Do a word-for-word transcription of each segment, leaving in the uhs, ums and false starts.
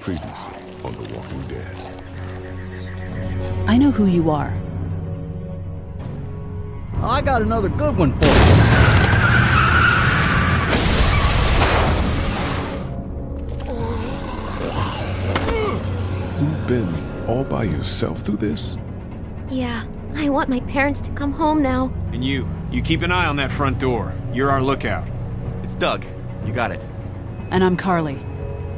Previously on The Walking Dead. I know who you are. I got another good one for you. You've been all by yourself through this? Yeah, I want my parents to come home now. And you, you keep an eye on that front door. You're our lookout. It's Doug. You got it. And I'm Carley.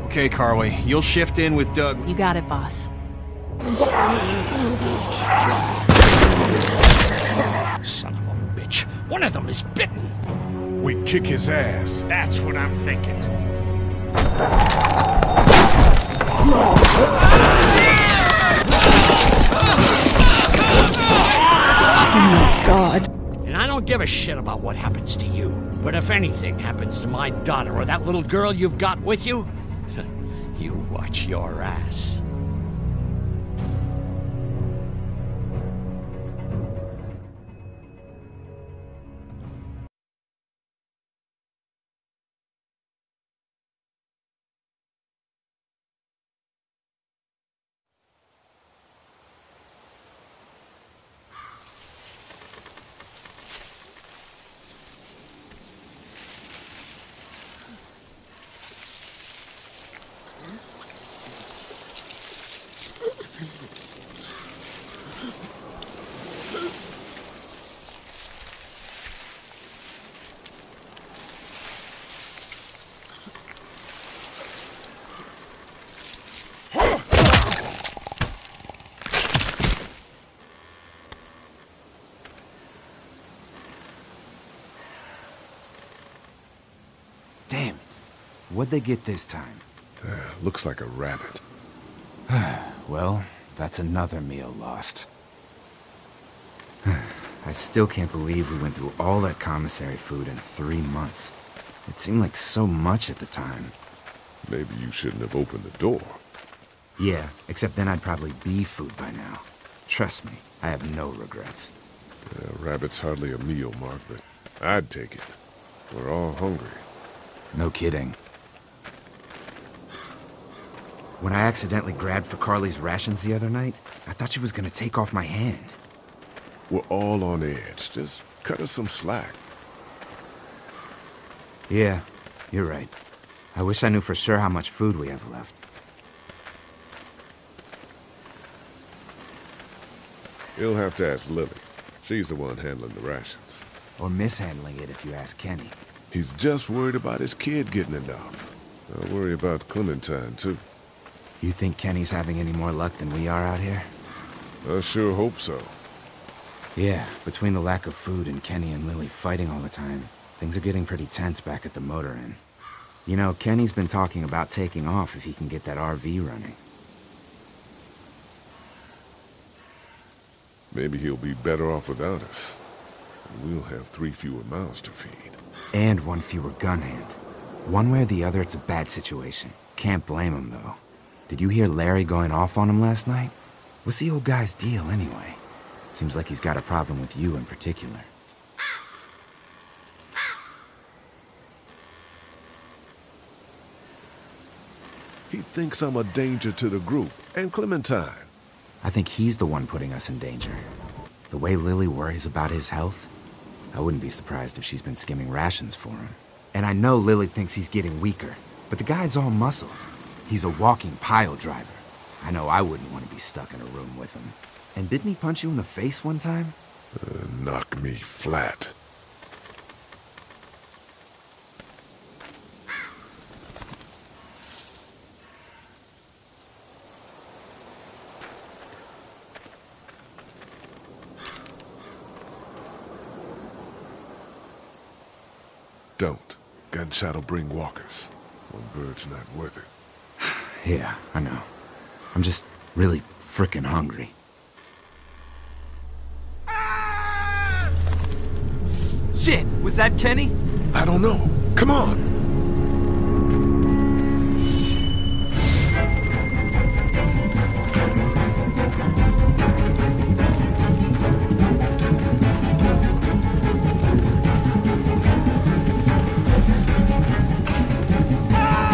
Okay, Carley, you'll shift in with Doug. You got it, boss. Son of a bitch. One of them is bitten. We kick his ass. That's what I'm thinking. Oh, my God. And I don't give a shit about what happens to you. But if anything happens to my daughter or that little girl you've got with you, you watch your ass. Damn it. What'd they get this time? Uh, looks like a rabbit. Well, that's another meal lost. I still can't believe we went through all that commissary food in three months. It seemed like so much at the time. Maybe you shouldn't have opened the door. Yeah, except then I'd probably be food by now. Trust me, I have no regrets. Uh, rabbit's hardly a meal, Mark, but I'd take it. We're all hungry. No kidding. When I accidentally grabbed for Carley's rations the other night, I thought she was gonna take off my hand. We're all on edge. Just cut us some slack. Yeah, you're right. I wish I knew for sure how much food we have left. You'll have to ask Lilly. She's the one handling the rations. Or mishandling it if you ask Kenny. He's just worried about his kid getting enough. I worry about Clementine, too. You think Kenny's having any more luck than we are out here? I sure hope so. Yeah, between the lack of food and Kenny and Lilly fighting all the time, things are getting pretty tense back at the Motor Inn. You know, Kenny's been talking about taking off if he can get that R V running. Maybe he'll be better off without us. We'll have three fewer mouths to feed. And one fewer gun hand. One way or the other, it's a bad situation. Can't blame him, though. Did you hear Larry going off on him last night? What's the old guy's deal, anyway? Seems like he's got a problem with you in particular. He thinks I'm a danger to the group, and Clementine. I think he's the one putting us in danger. The way Lilly worries about his health, I wouldn't be surprised if she's been skimming rations for him. And I know Lilly thinks he's getting weaker, but the guy's all muscle. He's a walking pile driver. I know I wouldn't want to be stuck in a room with him. And didn't he punch you in the face one time? Uh, knock me flat. Don't. Gunshot'll bring walkers. One bird's not worth it. Yeah, I know. I'm just really frickin' hungry. Ah! Shit! Was that Kenny? I don't know. Come on! Ah!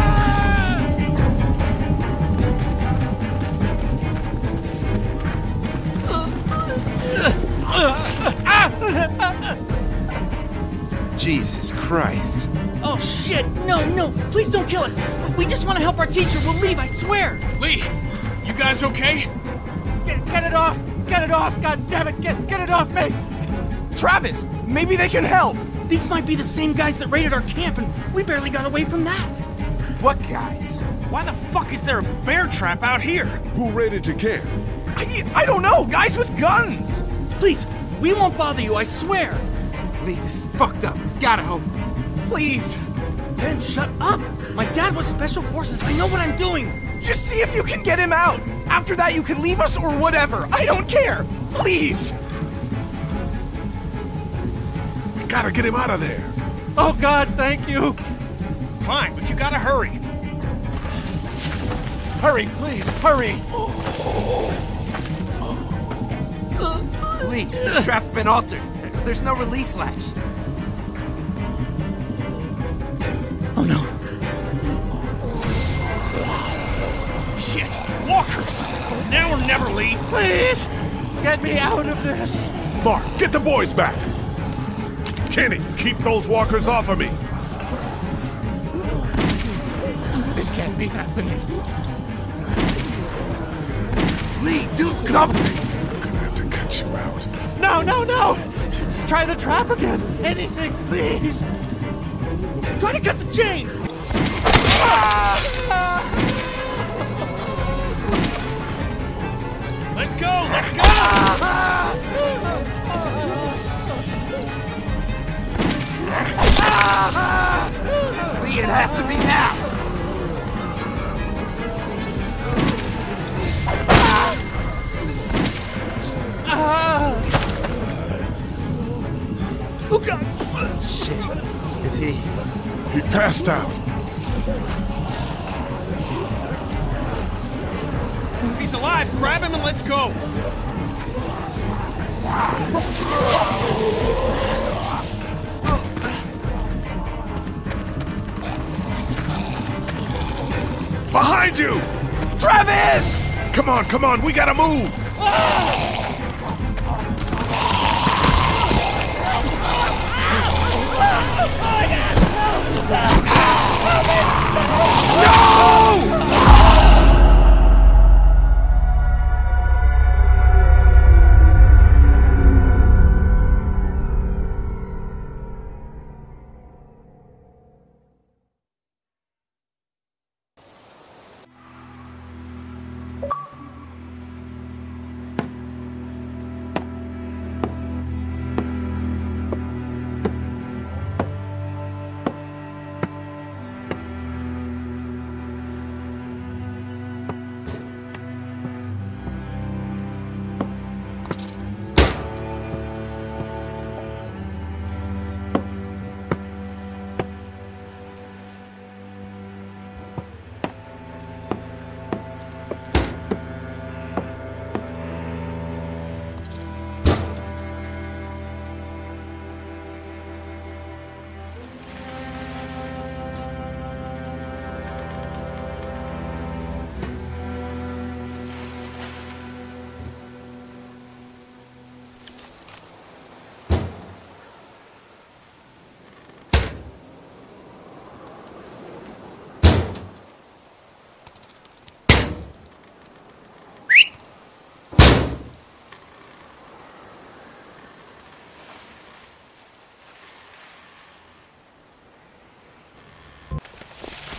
Christ. Oh, shit. No, no. Please don't kill us. We just want to help our teacher. We'll leave, I swear. Lee, you guys okay? Get, get it off. Get it off. God damn it. Get, get it off me. Travis, maybe they can help. These might be the same guys that raided our camp, and we barely got away from that. What guys? Why the fuck is there a bear trap out here? Who raided your camp? I, I don't know. Guys with guns. Please, we won't bother you, I swear. Lee, this is fucked up. We've gotta help. Please. Ben, shut up. My dad was Special Forces. I know what I'm doing. Just see if you can get him out. After that, you can leave us or whatever. I don't care. Please. We gotta get him out of there. Oh, God, thank you. Fine, but you gotta hurry. Hurry, please, hurry. Oh. Oh. Oh. Lee, this trap's been altered. There's no release latch. Oh no. Shit, walkers! It's now or never, Lee. Please, get me out of this. Mark, get the boys back. Kenny, keep those walkers off of me. This can't be happening. Lee, do something. I'm gonna have to cut you out. No, no, no! Try the trap again! Anything, please! Try to cut the chain! Ah. Let's go! Let's go! Ah. Lee, it has to be now! Ah. Ah. Oh, God. Shit. Is he... He passed out. If he's alive, grab him and let's go. Behind you! Travis! Come on, come on, we gotta move! Oh! No!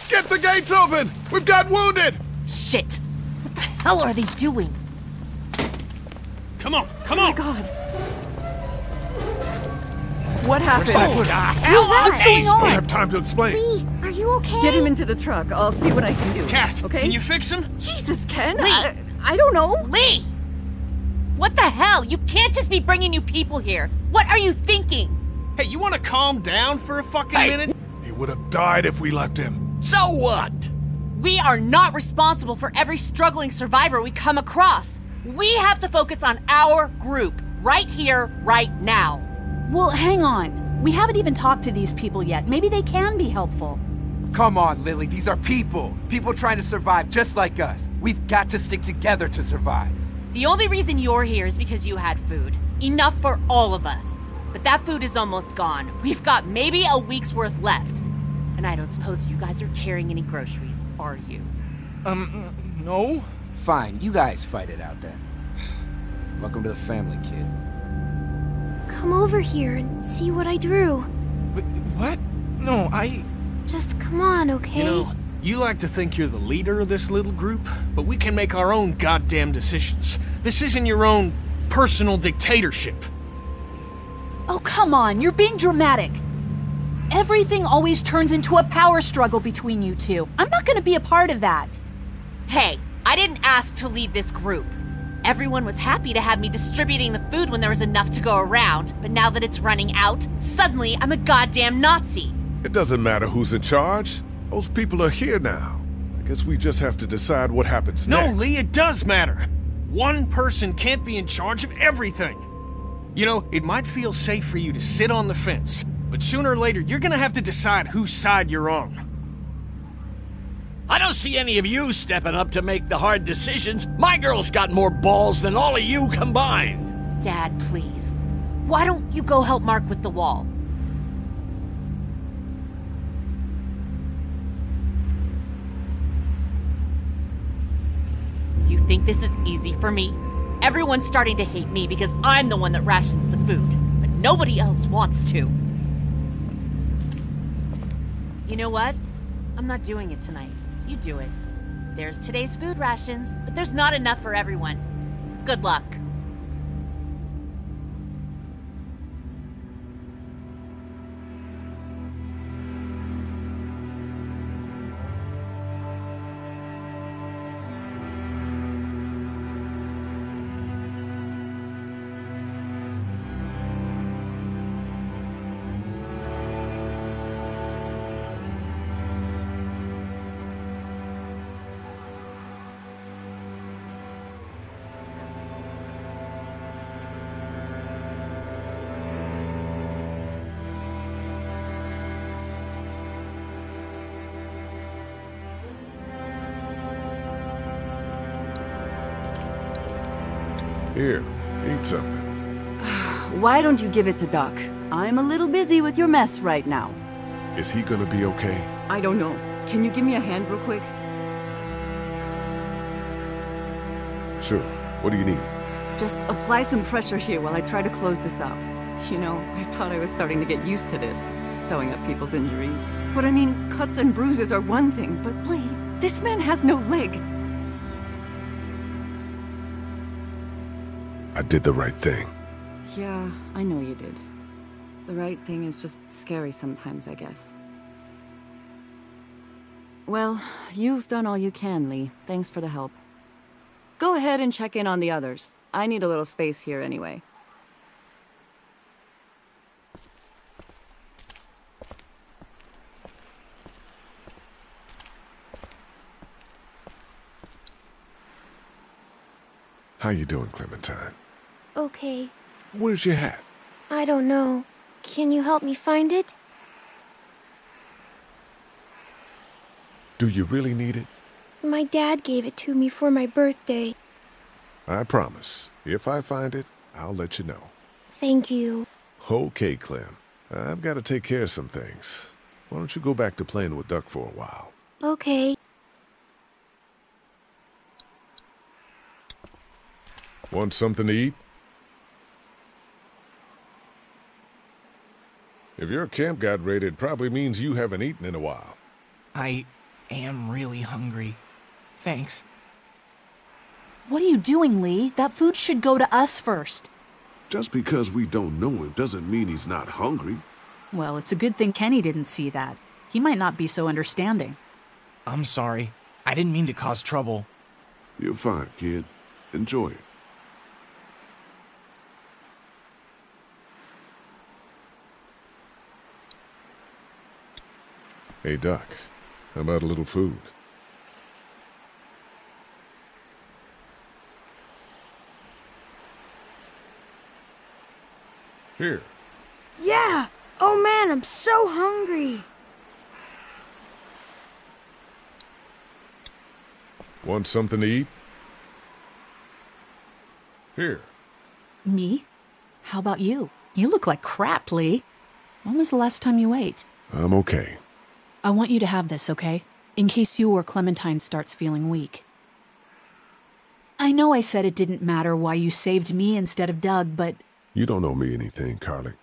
Get the gates open! We've got wounded! Shit! What the hell are they doing? Come on, come on! Oh my God! What happened? Oh, God. What's going on? I don't have time to explain. Lee, are you okay? Get him into the truck. I'll see what I can do. Kat, okay? Can you fix him? Jesus, Ken! Lee! I, I don't know! Lee! What the hell? You can't just be bringing new people here! What are you thinking? Hey, you want to calm down for a fucking hey. minute? He would have died if we left him. So what? We are not responsible for every struggling survivor we come across. We have to focus on our group, right here, right now. Well, hang on. We haven't even talked to these people yet. Maybe they can be helpful. Come on, Lily. These are people. People trying to survive just like us. We've got to stick together to survive. The only reason you're here is because you had food. Enough for all of us. but that food is almost gone. We've got maybe a week's worth left. And I don't suppose you guys are carrying any groceries, are you? Um, no. Fine, you guys fight it out then. Welcome to the family, kid. Come over here and see what I drew. Wait, what? No, I... Just come on, okay? You know, you like to think you're the leader of this little group, but we can make our own goddamn decisions. This isn't your own personal dictatorship. Oh, come on, you're being dramatic. Everything always turns into a power struggle between you two. I'm not gonna be a part of that. Hey, I didn't ask to lead this group. Everyone was happy to have me distributing the food when there was enough to go around, but now that it's running out, suddenly I'm a goddamn Nazi. It doesn't matter who's in charge. Those people are here now. I guess we just have to decide what happens next. No, Lee, it does matter. One person can't be in charge of everything. You know, it might feel safe for you to sit on the fence, but sooner or later you're gonna have to decide whose side you're on. I don't see any of you stepping up to make the hard decisions. My girl's got more balls than all of you combined. Dad, please. Why don't you go help Mark with the wall? You think this is easy for me? Everyone's starting to hate me because I'm the one that rations the food, but nobody else wants to. You know what? I'm not doing it tonight. You do it. There's today's food rations, but there's not enough for everyone. Good luck. Here, eat something. Why don't you give it to Duck? I'm a little busy with your mess right now. Is he gonna be okay? I don't know. Can you give me a hand real quick? Sure. What do you need? Just apply some pressure here while I try to close this up. You know, I thought I was starting to get used to this, sewing up people's injuries. But I mean, cuts and bruises are one thing, but Lee, this man has no leg. I did the right thing. Yeah, I know you did. The right thing is just scary sometimes, I guess. Well, you've done all you can, Lee. Thanks for the help. Go ahead and check in on the others. I need a little space here anyway. How you doing, Clementine? Okay. Where's your hat? I don't know. Can you help me find it? Do you really need it? My dad gave it to me for my birthday. I promise. If I find it, I'll let you know. Thank you. Okay, Clem. I've got to take care of some things. Why don't you go back to playing with Duck for a while? Okay. Want something to eat? If your camp got raided, it probably means you haven't eaten in a while. I am really hungry. Thanks. What are you doing, Lee? That food should go to us first. Just because we don't know him doesn't mean he's not hungry. Well, it's a good thing Kenny didn't see that. He might not be so understanding. I'm sorry. I didn't mean to cause trouble. You're fine, kid. Enjoy it. Hey, Doc, how about a little food? Here. Yeah! Oh man, I'm so hungry! Want something to eat? Here. Me? How about you? You look like crap, Lee. When was the last time you ate? I'm okay. I want you to have this, okay? In case you or Clementine starts feeling weak. I know I said it didn't matter why you saved me instead of Doug, but... You don't owe me anything, Carley.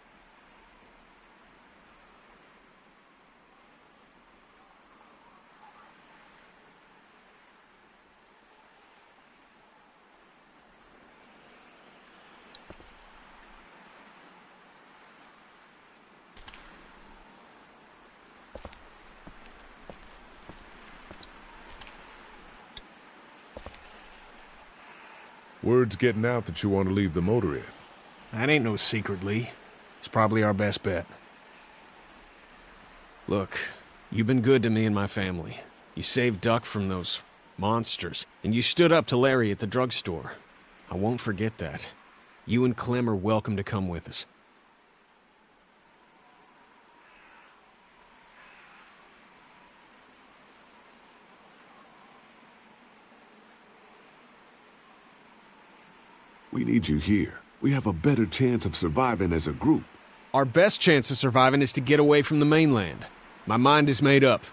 Word's getting out that you want to leave the Motor Inn. That ain't no secret, Lee. It's probably our best bet. Look, you've been good to me and my family. You saved Duck from those monsters, and you stood up to Larry at the drugstore. I won't forget that. You and Clem are welcome to come with us. We need you here. We have a better chance of surviving as a group. Our best chance of surviving is to get away from the mainland. My mind is made up.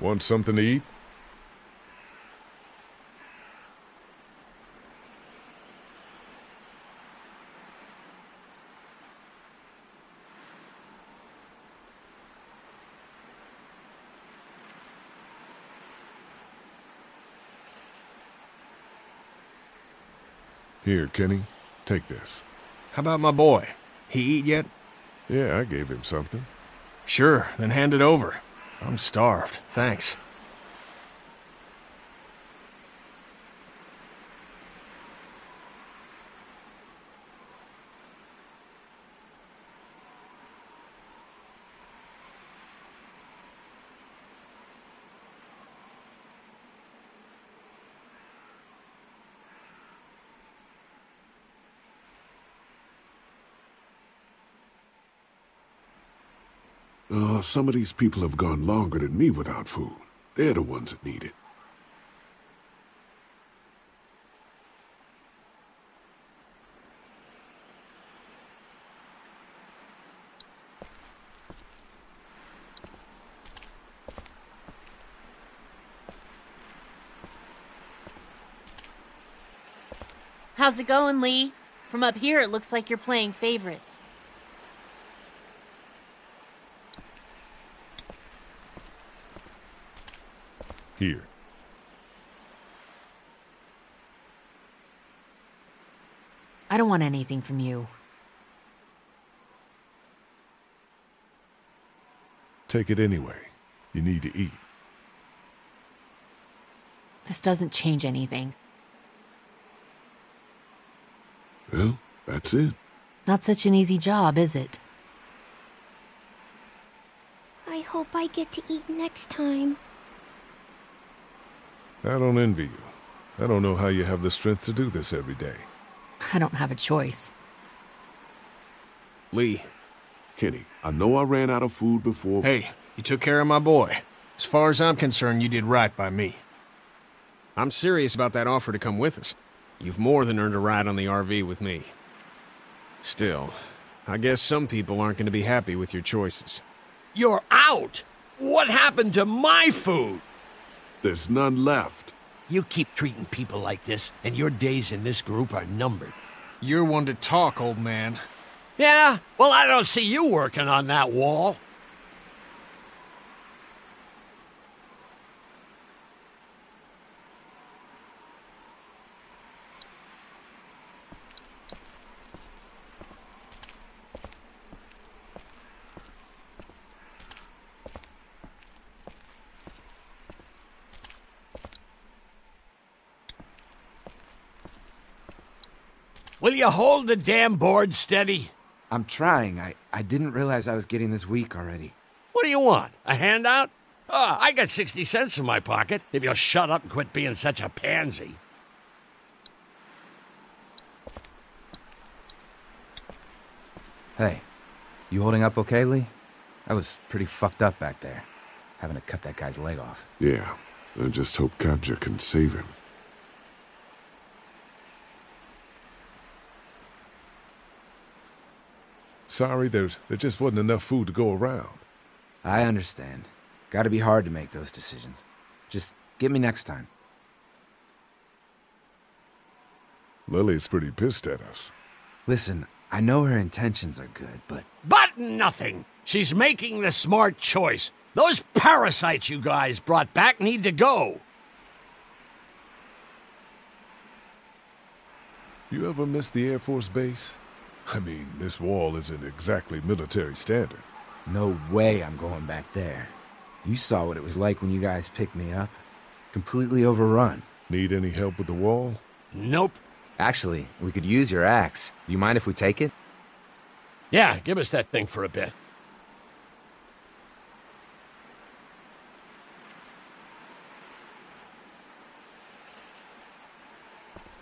Want something to eat? Here, Kenny, take this. How about my boy? He eat yet? Yeah, I gave him something. Sure, then hand it over. I'm starved, thanks. Uh, some of these people have gone longer than me without food. They're the ones that need it. How's it going, Lee? From up here, it looks like you're playing favorites. Here. I don't want anything from you. Take it anyway. You need to eat. This doesn't change anything. Well, that's it. Not such an easy job, is it? I hope I get to eat next time. I don't envy you. I don't know how you have the strength to do this every day. I don't have a choice. Lee. Kenny, I know I ran out of food before... Hey, you took care of my boy. As far as I'm concerned, you did right by me. I'm serious about that offer to come with us. You've more than earned a ride on the R V with me. Still, I guess some people aren't going to be happy with your choices. You're out! What happened to my food? There's none left. You keep treating people like this, and your days in this group are numbered. You're one to talk, old man. Yeah? Well, I don't see you working on that wall. Will you hold the damn board steady? I'm trying. I, I didn't realize I was getting this weak already. What do you want? A handout? Oh, I got sixty cents in my pocket, if you'll shut up and quit being such a pansy. Hey, you holding up okay, Lee? I was pretty fucked up back there, having to cut that guy's leg off. Yeah, I just hope Katjaa can save him. Sorry, there's, there just wasn't enough food to go around. I understand. Gotta be hard to make those decisions. Just get me next time. Lilly's pretty pissed at us. Listen, I know her intentions are good, but... But nothing! She's making the smart choice. Those parasites you guys brought back need to go. You ever miss the Air Force Base? I mean, this wall isn't exactly military standard. No way I'm going back there. You saw what it was like when you guys picked me up. Completely overrun. Need any help with the wall? Nope. Actually, we could use your axe. You mind if we take it? Yeah, give us that thing for a bit.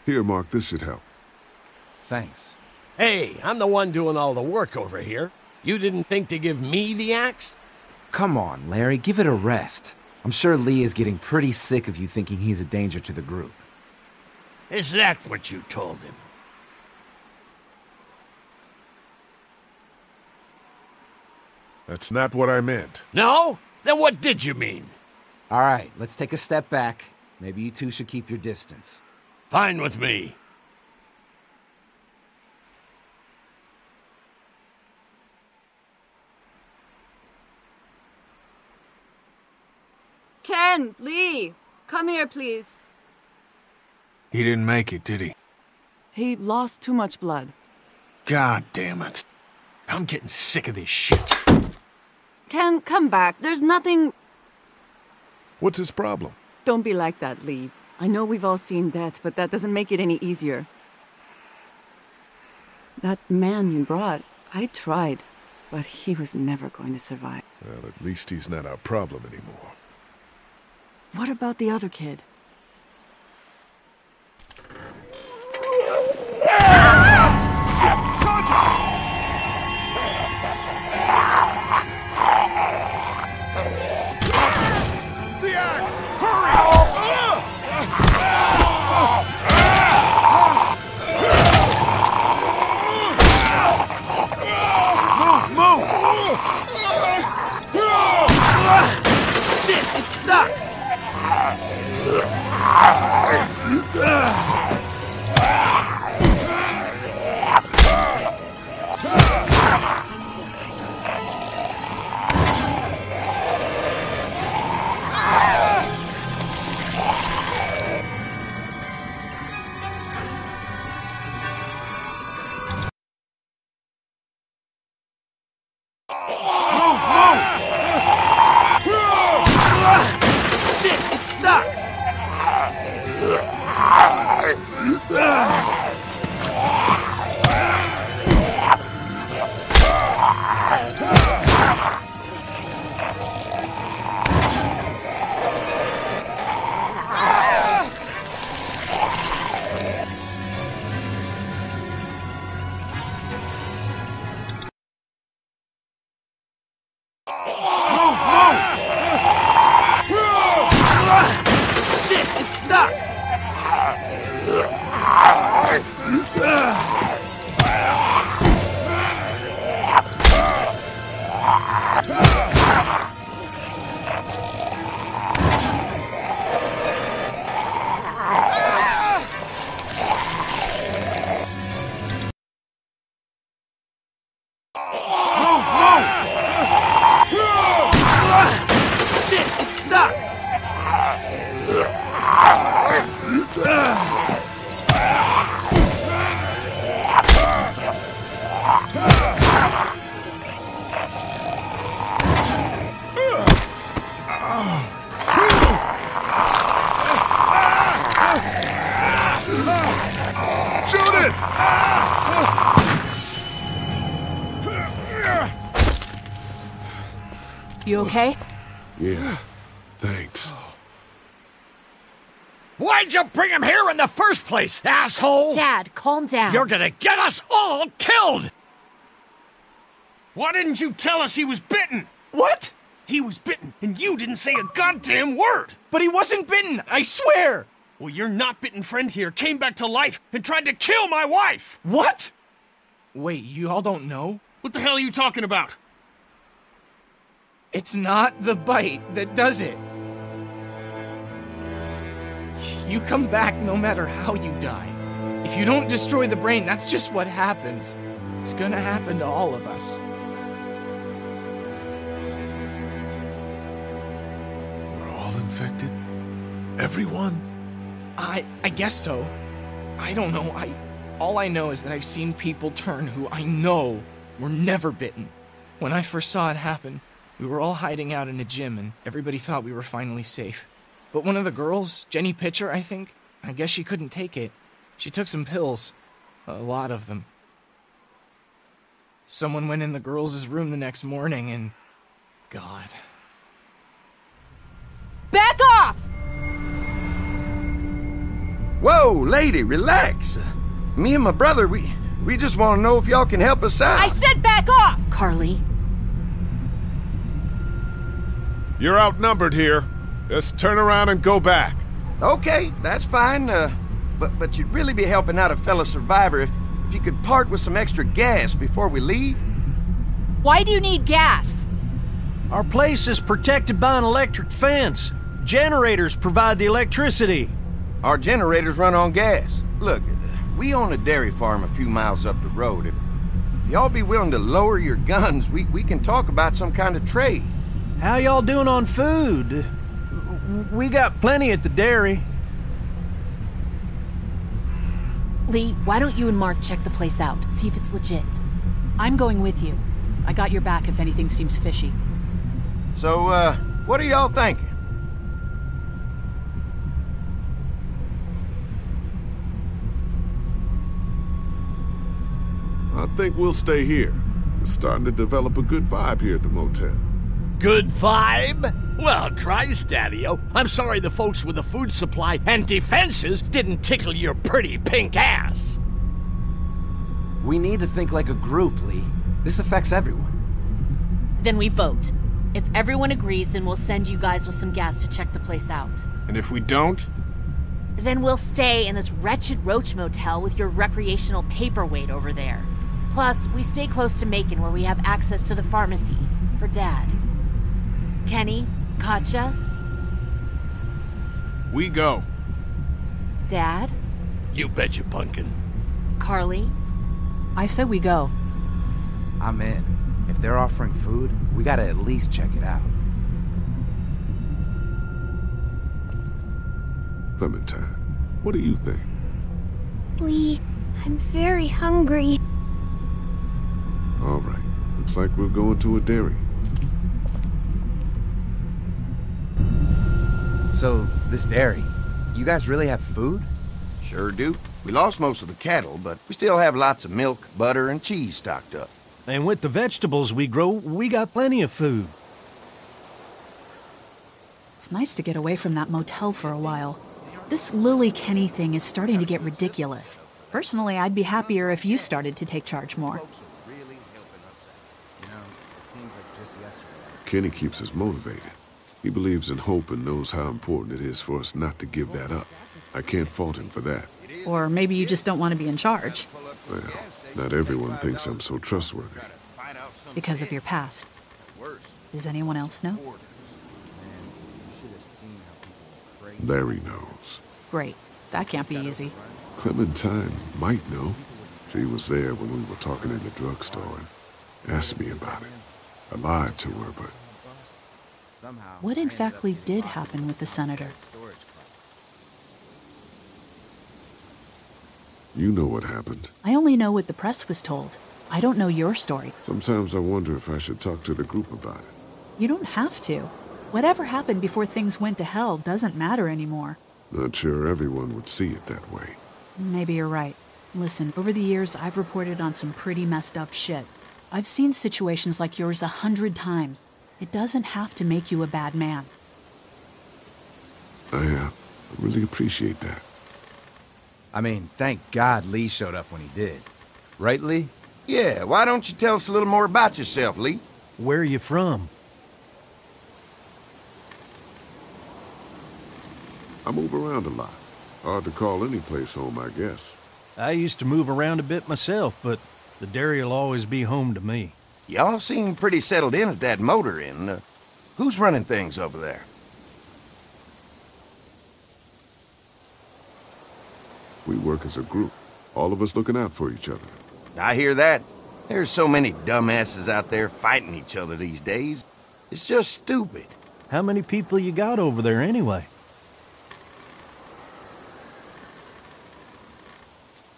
Here, Mark, this should help. Thanks. Hey, I'm the one doing all the work over here. You didn't think to give me the axe? Come on, Larry, give it a rest. I'm sure Lee is getting pretty sick of you thinking he's a danger to the group. Is that what you told him? That's not what I meant. No? Then what did you mean? All right, let's take a step back. Maybe you two should keep your distance. Fine with me. Ken, Lee, come here, please. He didn't make it, did he? He lost too much blood. God damn it. I'm getting sick of this shit. Ken, come back. There's nothing... What's his problem? Don't be like that, Lee. I know we've all seen death, but that doesn't make it any easier. That man you brought, I tried, but he was never going to survive. Well, at least he's not our problem anymore. What about the other kid? You okay? Yeah, thanks. Why'd you bring him here in the first place, asshole? Dad, calm down. You're gonna get us all killed! Why didn't you tell us he was bitten? What? He was bitten, and you didn't say a goddamn word! But he wasn't bitten, I swear! Well, your not-bitten friend here came back to life and tried to kill my wife! What?! Wait, you all don't know? What the hell are you talking about? It's not the bite that does it. You come back no matter how you die. If you don't destroy the brain, that's just what happens. It's gonna happen to all of us. We're all infected? Everyone? I... I guess so. I don't know, I... All I know is that I've seen people turn who I know were never bitten. When I first saw it happen, we were all hiding out in a gym and everybody thought we were finally safe. But one of the girls, Jenny Pitcher, I think, I guess she couldn't take it. She took some pills. A lot of them. Someone went in the girls' room the next morning and... God. Back off! Whoa, lady, relax! Me and my brother, we we just want to know if y'all can help us out. I said back off! Carley. You're outnumbered here. Just turn around and go back. Okay, that's fine. Uh, but, but you'd really be helping out a fellow survivor if, if you could part with some extra gas before we leave. Why do you need gas? Our place is protected by an electric fence. Generators provide the electricity. Our generators run on gas. Look... We own a dairy farm a few miles up the road. If y'all be willing to lower your guns, we, we can talk about some kind of trade. How y'all doing on food? We got plenty at the dairy. Lee, why don't you and Mark check the place out? See if it's legit. I'm going with you. I got your back if anything seems fishy. So, uh, what are y'all thinking? I think we'll stay here. It's starting to develop a good vibe here at the motel. Good vibe? Well, Christ, Daddy-o. I'm sorry the folks with the food supply and defenses didn't tickle your pretty pink ass. We need to think like a group, Lee. This affects everyone. Then we vote. If everyone agrees, then we'll send you guys with some gas to check the place out. And if we don't? Then we'll stay in this wretched roach motel with your recreational paperweight over there. Plus, we stay close to Macon where we have access to the pharmacy, for Dad. Kenny, Katjaa? We go. Dad? You bet your punkin. Carley? I say we go. I'm in. If they're offering food, we gotta at least check it out. Clementine, what do you think? Lee, I'm very hungry. All right. Looks like we're going to a dairy. So, this dairy, you guys really have food? Sure do. We lost most of the cattle, but we still have lots of milk, butter, and cheese stocked up. And with the vegetables we grow, we got plenty of food. It's nice to get away from that motel for a while. This Lilly Kenny thing is starting to get ridiculous. Personally, I'd be happier if you started to take charge more. Kenny keeps us motivated. He believes in hope and knows how important it is for us not to give that up. I can't fault him for that. Or maybe you just don't want to be in charge. Well, not everyone thinks I'm so trustworthy. Because of your past. Does anyone else know? Larry knows. Great. That can't be easy. Clementine might know. She was there when we were talking in the drugstore and asked me about it. I lied to her, but... What exactly did happen with the senator? You know what happened. I only know what the press was told. I don't know your story. Sometimes I wonder if I should talk to the group about it. You don't have to. Whatever happened before things went to hell doesn't matter anymore. Not sure everyone would see it that way. Maybe you're right. Listen, over the years, I've reported on some pretty messed up shit. I've seen situations like yours a hundred times. It doesn't have to make you a bad man. I, uh, I really appreciate that. I mean, thank God Lee showed up when he did. Right, Lee? Yeah, why don't you tell us a little more about yourself, Lee? Where are you from? I move around a lot. Hard to call any place home, I guess. I used to move around a bit myself, but the dairy will always be home to me. Y'all seem pretty settled in at that Motor Inn. Uh, who's running things over there? We work as a group. All of us looking out for each other. I hear that. There's so many dumbasses out there fighting each other these days. It's just stupid. How many people you got over there anyway?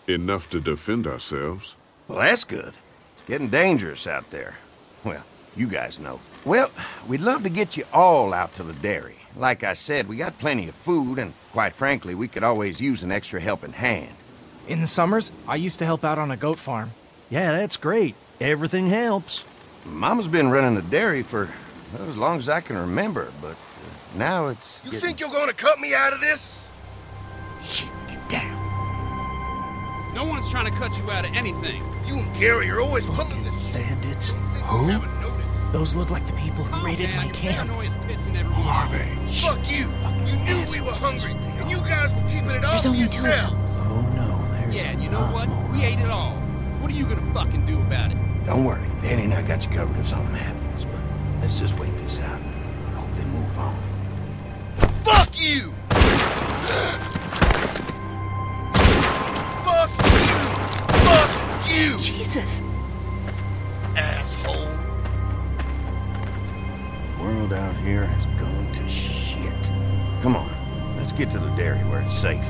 Enough to defend ourselves. Well, that's good. It's getting dangerous out there. Well, you guys know. Well, we'd love to get you all out to the dairy. Like I said, we got plenty of food, and quite frankly, we could always use an extra helping hand. In the summers, I used to help out on a goat farm. Yeah, that's great. Everything helps. Mama's been running the dairy for well, as long as I can remember, but uh, now it's... You getting... think you're gonna cut me out of this? Shit, get down. No one's trying to cut you out of anything. You and Gary are always pulling this shit. Bandits. Who? Those look like the people who oh, raided man, my camp. Who are they? Fuck you. You knew assholes. We were hungry, and you guys were keeping it all to yourself. Oh, no. There's yeah, and you know what? More. We ate it all. What are you gonna fucking do about it? Don't worry. Danny and I got you covered if something happens, but let's just wait this out. Hope they move on. Fuck you! Fuck you! Fuck you! Jesus! Asshole! The world out here has gone to shit. Come on, let's get to the dairy where it's safe.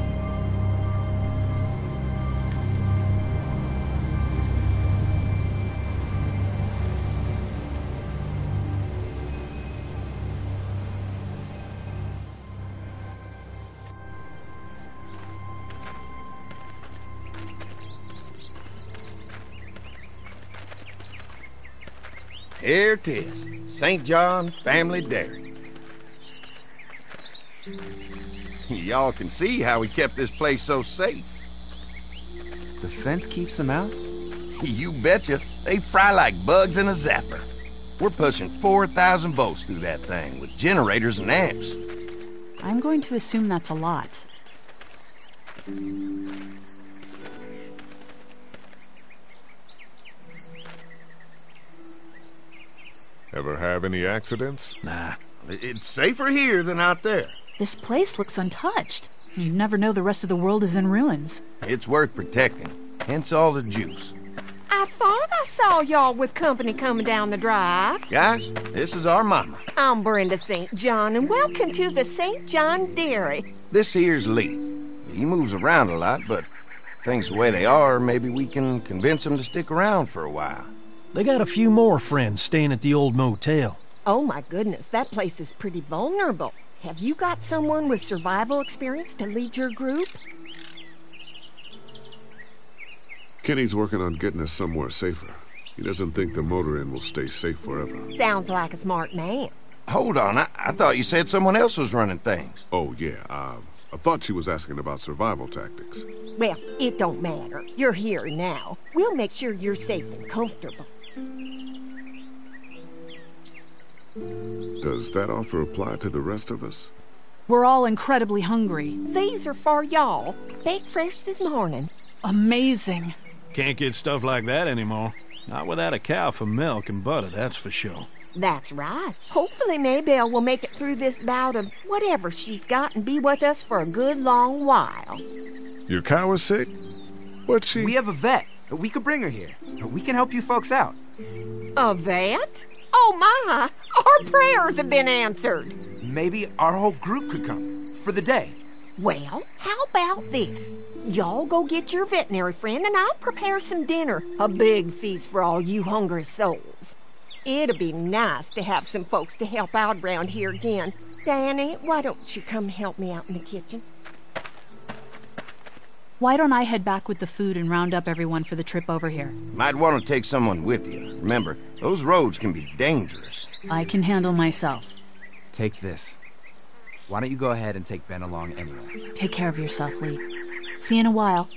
Here it is, Saint John Family Dairy. Y'all can see how we kept this place so safe. The fence keeps them out? You betcha. They fry like bugs in a zapper. We're pushing four thousand volts through that thing with generators and amps. I'm going to assume that's a lot. Ever have any accidents? Nah. It's safer here than out there. This place looks untouched. You never know the rest of the world is in ruins. It's worth protecting. Hence all the juice. I thought I saw y'all with company coming down the drive. Guys, this is our mama. I'm Brenda Saint John, and welcome to the Saint John Dairy. This here's Lee. He moves around a lot, but things the way they are, maybe we can convince him to stick around for a while. They got a few more friends staying at the old motel. Oh my goodness, that place is pretty vulnerable. Have you got someone with survival experience to lead your group? Kenny's working on getting us somewhere safer. He doesn't think the Motor Inn will stay safe forever. Sounds like a smart man. Hold on, I, I thought you said someone else was running things. Oh yeah, uh, I thought she was asking about survival tactics. Well, it don't matter. You're here now. We'll make sure you're safe and comfortable. Does that offer apply to the rest of us? We're all incredibly hungry. These are for y'all. Baked fresh this morning. Amazing. Can't get stuff like that anymore. Not without a cow for milk and butter, that's for sure. That's right. Hopefully Maybelle will make it through this bout of whatever she's got and be with us for a good long while. Your cow is sick? What's she... We have a vet. We could bring her here. We can help you folks out. A vet? Oh my! Our prayers have been answered! Maybe our whole group could come. For the day. Well, how about this? Y'all go get your veterinary friend and I'll prepare some dinner. A big feast for all you hungry souls. It'll be nice to have some folks to help out around here again. Danny, why don't you come help me out in the kitchen? Why don't I head back with the food and round up everyone for the trip over here? Might want to take someone with you. Remember, those roads can be dangerous. I can handle myself. Take this. Why don't you go ahead and take Ben along anyway? Take care of yourself, Lee. See you in a while.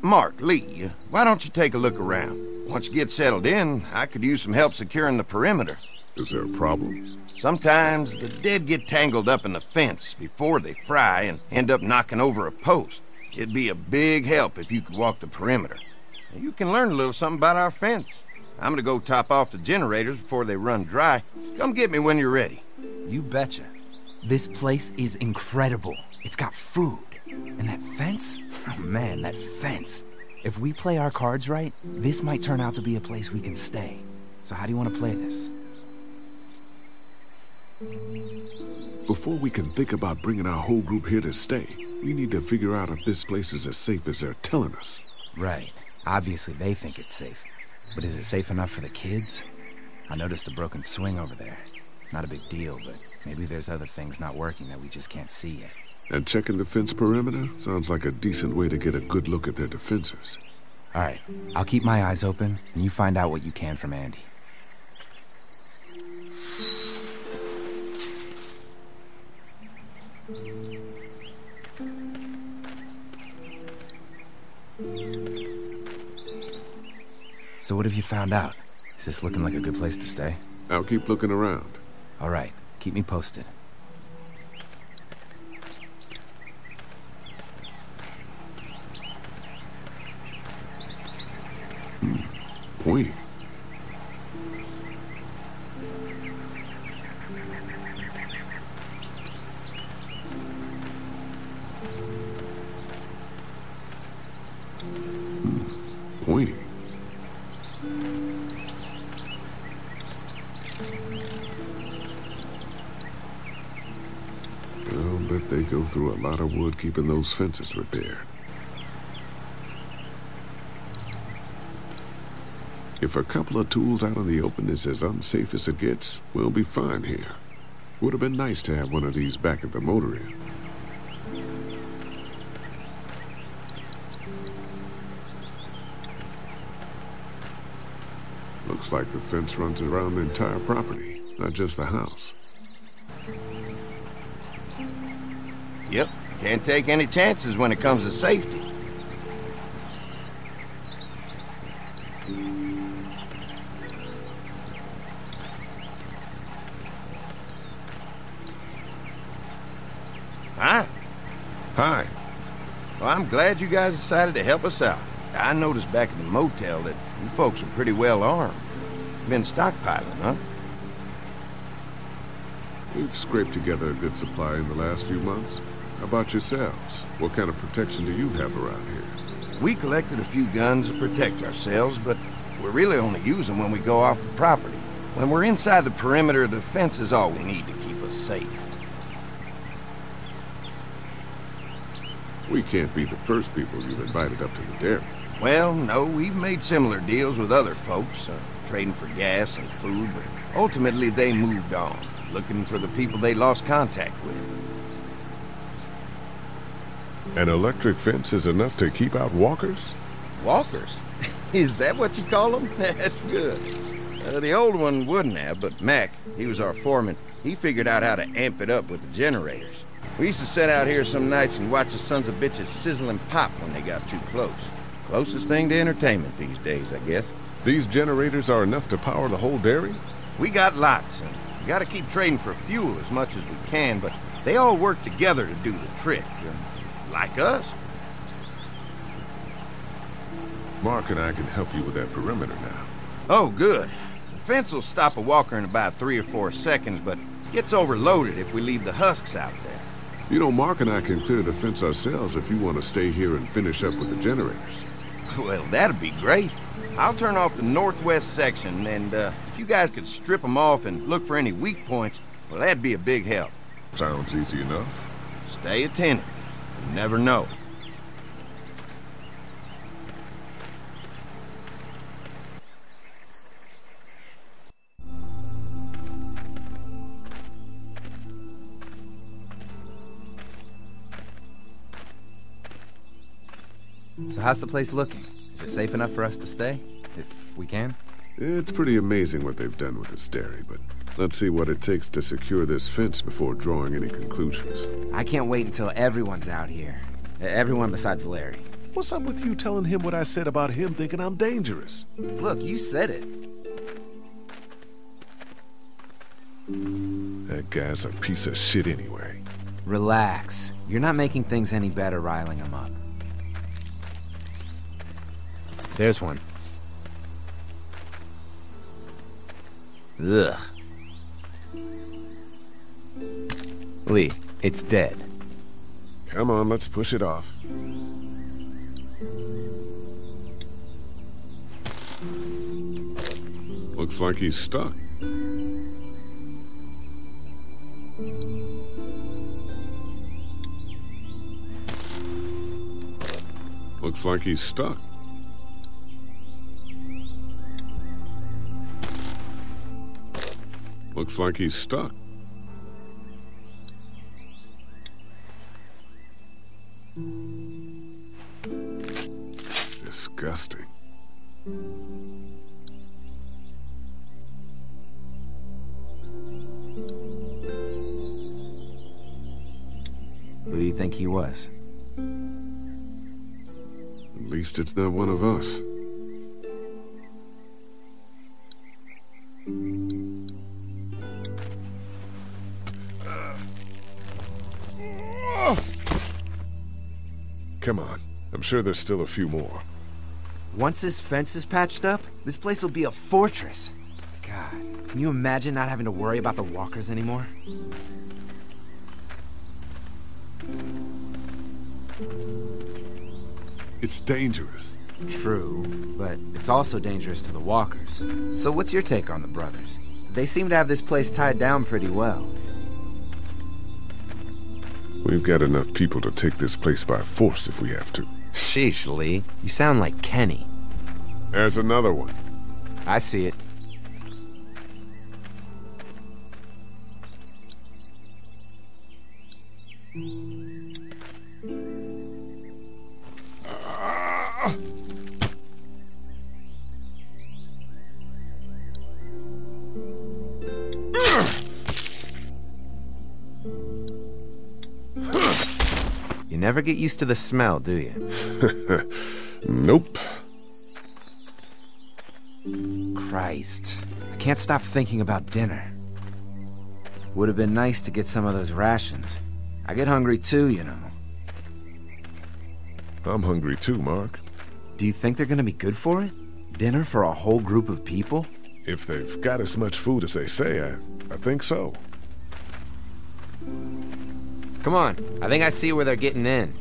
Mark, Lee, why don't you take a look around? Once you get settled in, I could use some help securing the perimeter. Is there a problem? Sometimes the dead get tangled up in the fence before they fry and end up knocking over a post. It'd be a big help if you could walk the perimeter. You can learn a little something about our fence. I'm gonna go top off the generators before they run dry. Come get me when you're ready. You betcha. This place is incredible. It's got food. And that fence? Oh man, that fence. If we play our cards right, this might turn out to be a place we can stay. So how do you want to play this? Before we can think about bringing our whole group here to stay, we need to figure out if this place is as safe as they're telling us. Right. Obviously they think it's safe. But is it safe enough for the kids? I noticed a broken swing over there. Not a big deal, but maybe there's other things not working that we just can't see yet. And checking the fence perimeter sounds like a decent way to get a good look at their defenses. All right, I'll keep my eyes open, and you find out what you can from Andy. So what have you found out? Is this looking like a good place to stay? I'll keep looking around. All right, keep me posted. Hmm, pointy. Hmm, pointy. I'll bet they go through a lot of wood keeping those fences repaired. If a couple of tools out in the open is as unsafe as it gets, we'll be fine here. Would have been nice to have one of these back at the Motor Inn. Looks like the fence runs around the entire property, not just the house. Yep, can't take any chances when it comes to safety. Hi. Hi. Well, I'm glad you guys decided to help us out. I noticed back in the motel that you folks were pretty well armed. Been stockpiling, huh? We've scraped together a good supply in the last few months. How about yourselves? What kind of protection do you have around here? We collected a few guns to protect ourselves, but we really only use them when we go off the property. When we're inside the perimeter, the fence is all we need to keep us safe. We can't be the first people you've invited up to the dairy. Well, no, we've made similar deals with other folks, uh, trading for gas and food, but ultimately they moved on, looking for the people they lost contact with. An electric fence is enough to keep out walkers? Walkers? Is that what you call them? That's good. Uh, the old one wouldn't have, but Mac, he was our foreman, he figured out how to amp it up with the generators. We used to sit out here some nights and watch the sons of bitches sizzle and pop when they got too close. Closest thing to entertainment these days, I guess. These generators are enough to power the whole dairy? We got lots, and we gotta keep trading for fuel as much as we can, but they all work together to do the trick, like us. Mark and I can help you with that perimeter now. Oh, good. The fence will stop a walker in about three or four seconds, but gets overloaded if we leave the husks out there. You know, Mark and I can clear the fence ourselves if you want to stay here and finish up with the generators. Well, that'd be great. I'll turn off the northwest section, and uh, if you guys could strip them off and look for any weak points, well, that'd be a big help. Sounds easy enough. Stay attentive. You never know. So how's the place looking? Is it safe enough for us to stay, if we can? It's pretty amazing what they've done with this dairy, but let's see what it takes to secure this fence before drawing any conclusions. I can't wait until everyone's out here. Everyone besides Larry. What's up with you telling him what I said about him thinking I'm dangerous? Look, you said it. That guy's a piece of shit anyway. Relax. You're not making things any better riling him up. There's one. Ugh. Lee, it's dead. Come on, let's push it off. Looks like he's stuck. Looks like he's stuck. Looks like he's stuck. Disgusting. Who do you think he was? At least it's not one of us. Come on. I'm sure there's still a few more. Once this fence is patched up, this place will be a fortress. God, can you imagine not having to worry about the walkers anymore? It's dangerous. True, but it's also dangerous to the walkers. So what's your take on the brothers? They seem to have this place tied down pretty well. We've got enough people to take this place by force if we have to. Sheesh, Lee. You sound like Kenny. There's another one. I see it. Uh, You never get used to the smell, do you? Nope. Christ. I can't stop thinking about dinner. Would have been nice to get some of those rations. I get hungry too, you know. I'm hungry too, Mark. Do you think they're gonna be good for it? Dinner for a whole group of people? If they've got as much food as they say, I, I think so. Come on, I think I see where they're getting in.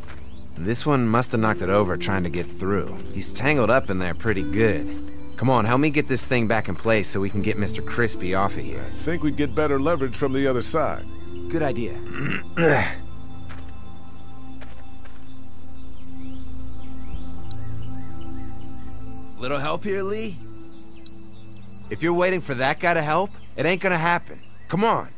This one must have knocked it over trying to get through. He's tangled up in there pretty good. Come on, help me get this thing back in place so we can get Mister Crispy off of here. I think we'd get better leverage from the other side. Good idea. Little help here, Lee? If you're waiting for that guy to help, it ain't gonna happen. Come on.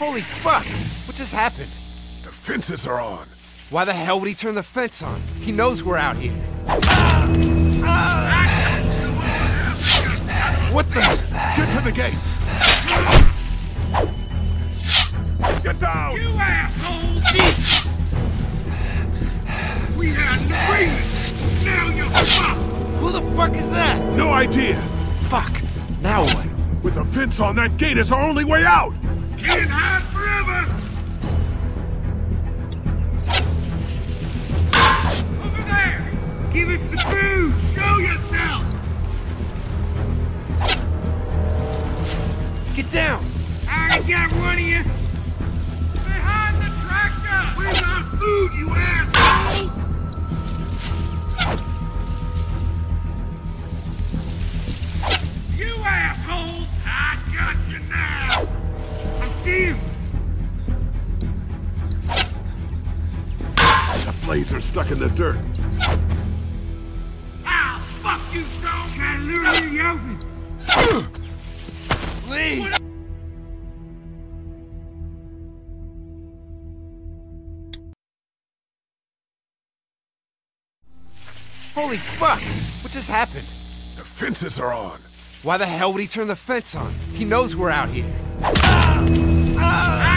Holy fuck! What just happened? The fences are on. Why the hell would he turn the fence on? He knows we're out here. Ah! Ah! What the? Get to the gate! Get down! You asshole! Jesus! We had no reason! Now you're fucked! Who the fuck is that? No idea! Fuck! Now what? With the fence on, that gate is our only way out! Can't hide forever! Over there! Give us the food! Show yourself! Get down! I already got one of you! Behind the tractor! Where's our food, you asshole? You asshole! I got you now! The blades are stuck in the dirt. Ow! Fuck you, dog! I literally yelled it. Lee! What? Holy fuck! What just happened? The fences are on. Why the hell would he turn the fence on? He knows we're out here. Ah! Ah!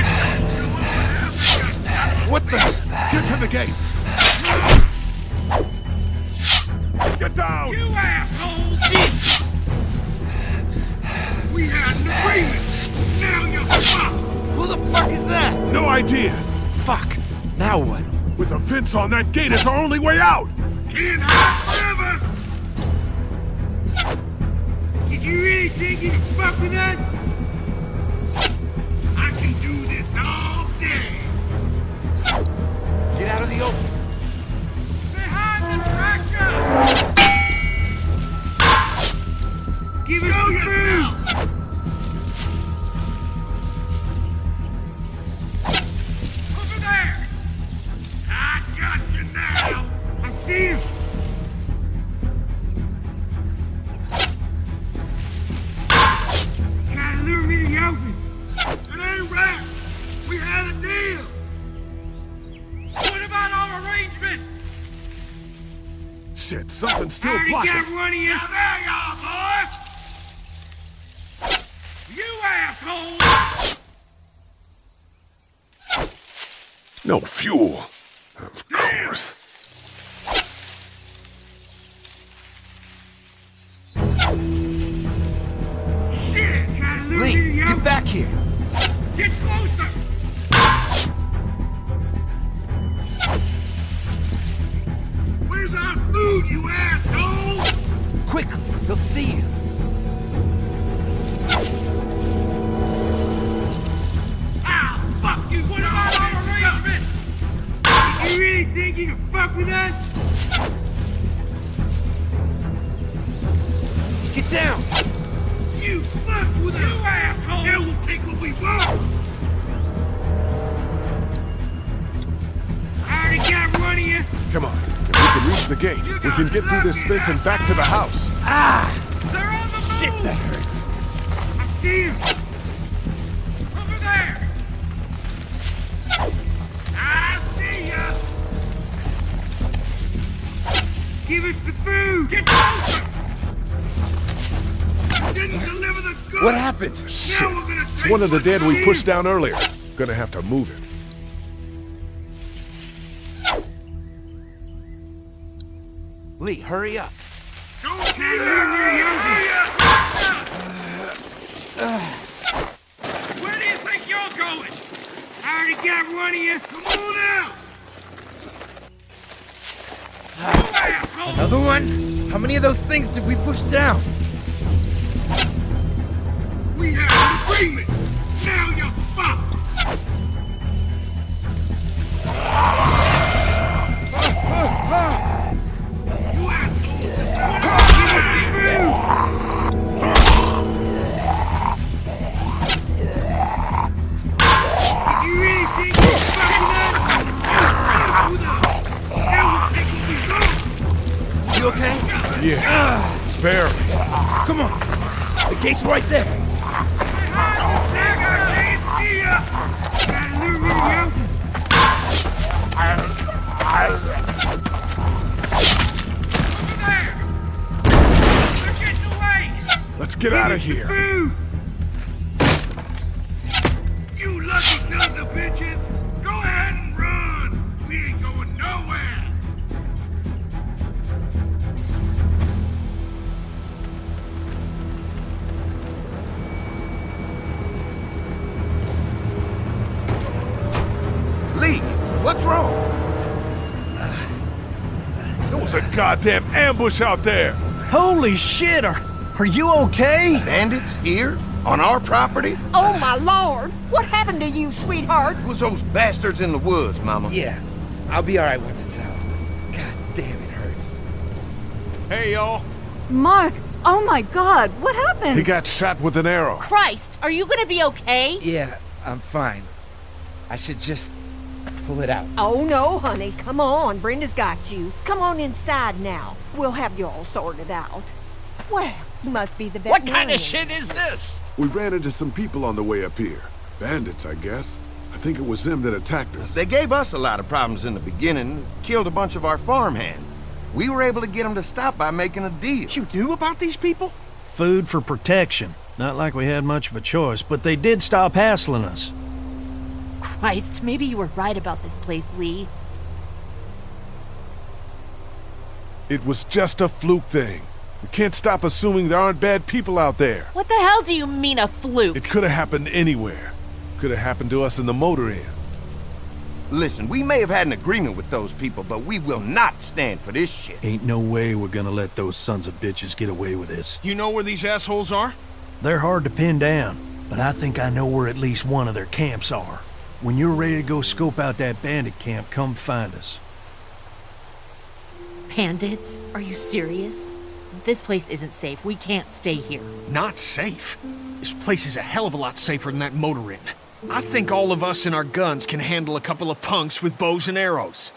What the? Get to the gate! Get down! You asshole! Jesus! We had an agreement! Now you're fucked! Who the fuck is that? No idea! Fuck! Now what? With a fence on that gate, it's our only way out! In our service! Did you really think you'd fuck with us? I can do this all day. Get out of the open. Behind the tractor! Give it all your food! Over there! I got you now! I see you! Shit, something's still blocking. Got one of you. Now there you are, boy! You asshole! No fuel. Of course. Shit, gotta lose Lee, me get back here! Get closer! Where's our food, you asshole? Quick, he'll see you. Ah, fuck you! What about our arrangement? Did you really think you can fuck with us? Get down! You fucked with us! You asshole! Now we'll take what we want! I already got one of you! Come on. We can reach the gate. You we can get through this fence and back to the house. Ah! They're on the shit, move. That hurts. I see you. Over there. I see ya. Give us the food. Get closer. Didn't deliver the goods. What happened? Shit. It's one of the dead we pushed down earlier. Gonna have to move it. Lee, hurry up. Don't get in here, Andy! Where do you think you're going? I already got one of you. Come on out! Uh, another one? How many of those things did we push down? We have an agreement. Now you're fucked. Uh, uh, uh. You okay? Yeah. Uh, Barely. Come on. The gate's right there. Let's get out of here. You lucky sons of bitches. Go ahead and run. We ain't going nowhere. What's wrong? There was a goddamn ambush out there! Holy shit! Are, are you okay? Bandits here? On our property? Oh my lord! What happened to you, sweetheart? It was those bastards in the woods, Mama. Yeah, I'll be alright once it's out. God damn, it hurts. Hey, y'all. Mark, oh my god, what happened? He got shot with an arrow. Christ, are you gonna be okay? Yeah, I'm fine. I should just... pull it out. Oh no, honey. Come on. Brenda's got you. Come on inside now. We'll have you all sorted out. Well, you must be the veterinarian. What kind of shit is this? We ran into some people on the way up here. Bandits, I guess. I think it was them that attacked us. They gave us a lot of problems in the beginning. Killed a bunch of our farmhands. We were able to get them to stop by making a deal. You knew about these people? food for protection. Not like we had much of a choice, but they did stop hassling us. Christ, maybe you were right about this place, Lee. It was just a fluke thing. We can't stop assuming there aren't bad people out there. What the hell do you mean a fluke? It could have happened anywhere. Could have happened to us in the Motor Inn. Listen, we may have had an agreement with those people, but we will not stand for this shit. Ain't no way we're gonna let those sons of bitches get away with this. You know where these assholes are? They're hard to pin down, but I think I know where at least one of their camps are. When you're ready to go scope out that bandit camp, come find us. Bandits? Are you serious? This place isn't safe. We can't stay here. Not safe? This place is a hell of a lot safer than that Motor Inn. I think all of us and our guns can handle a couple of punks with bows and arrows.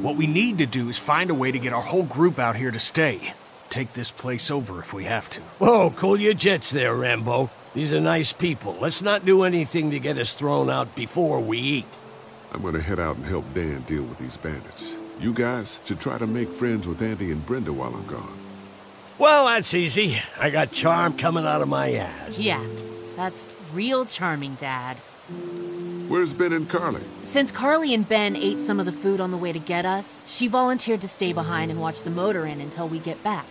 What we need to do is find a way to get our whole group out here to stay. Take this place over if we have to. Whoa, cool your jets there, Rambo. These are nice people. Let's not do anything to get us thrown out before we eat. I'm gonna head out and help Dan deal with these bandits. You guys should try to make friends with Andy and Brenda while I'm gone. Well, that's easy. I got charm coming out of my ass. Yeah, that's real charming, Dad. Where's Ben and Carley? Since Carley and Ben ate some of the food on the way to get us, she volunteered to stay behind and watch the Motor Inn until we get back.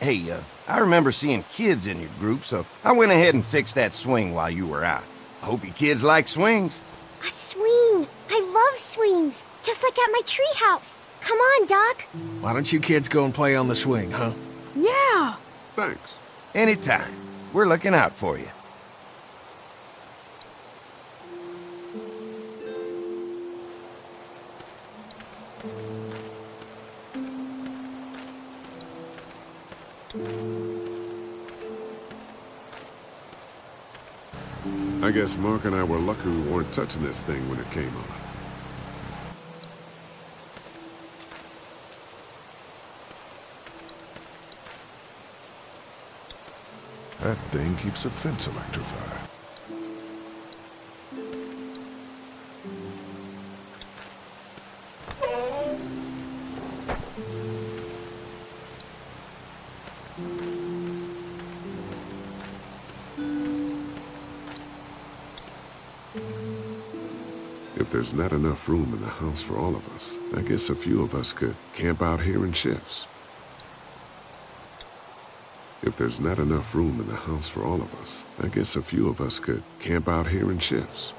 Hey, uh, I remember seeing kids in your group, so I went ahead and fixed that swing while you were out. I hope you kids like swings. A swing! I love swings! Just like at my treehouse! Come on, Doc! Why don't you kids go and play on the swing, huh? Yeah! Thanks. Anytime. We're looking out for you. I guess Mark and I were lucky we weren't touching this thing when it came on. That thing keeps a fence electrified. If there's not enough room in the house for all of us, I guess a few of us could camp out here in shifts. If there's not enough room in the house for all of us, I guess a few of us could camp out here in shifts.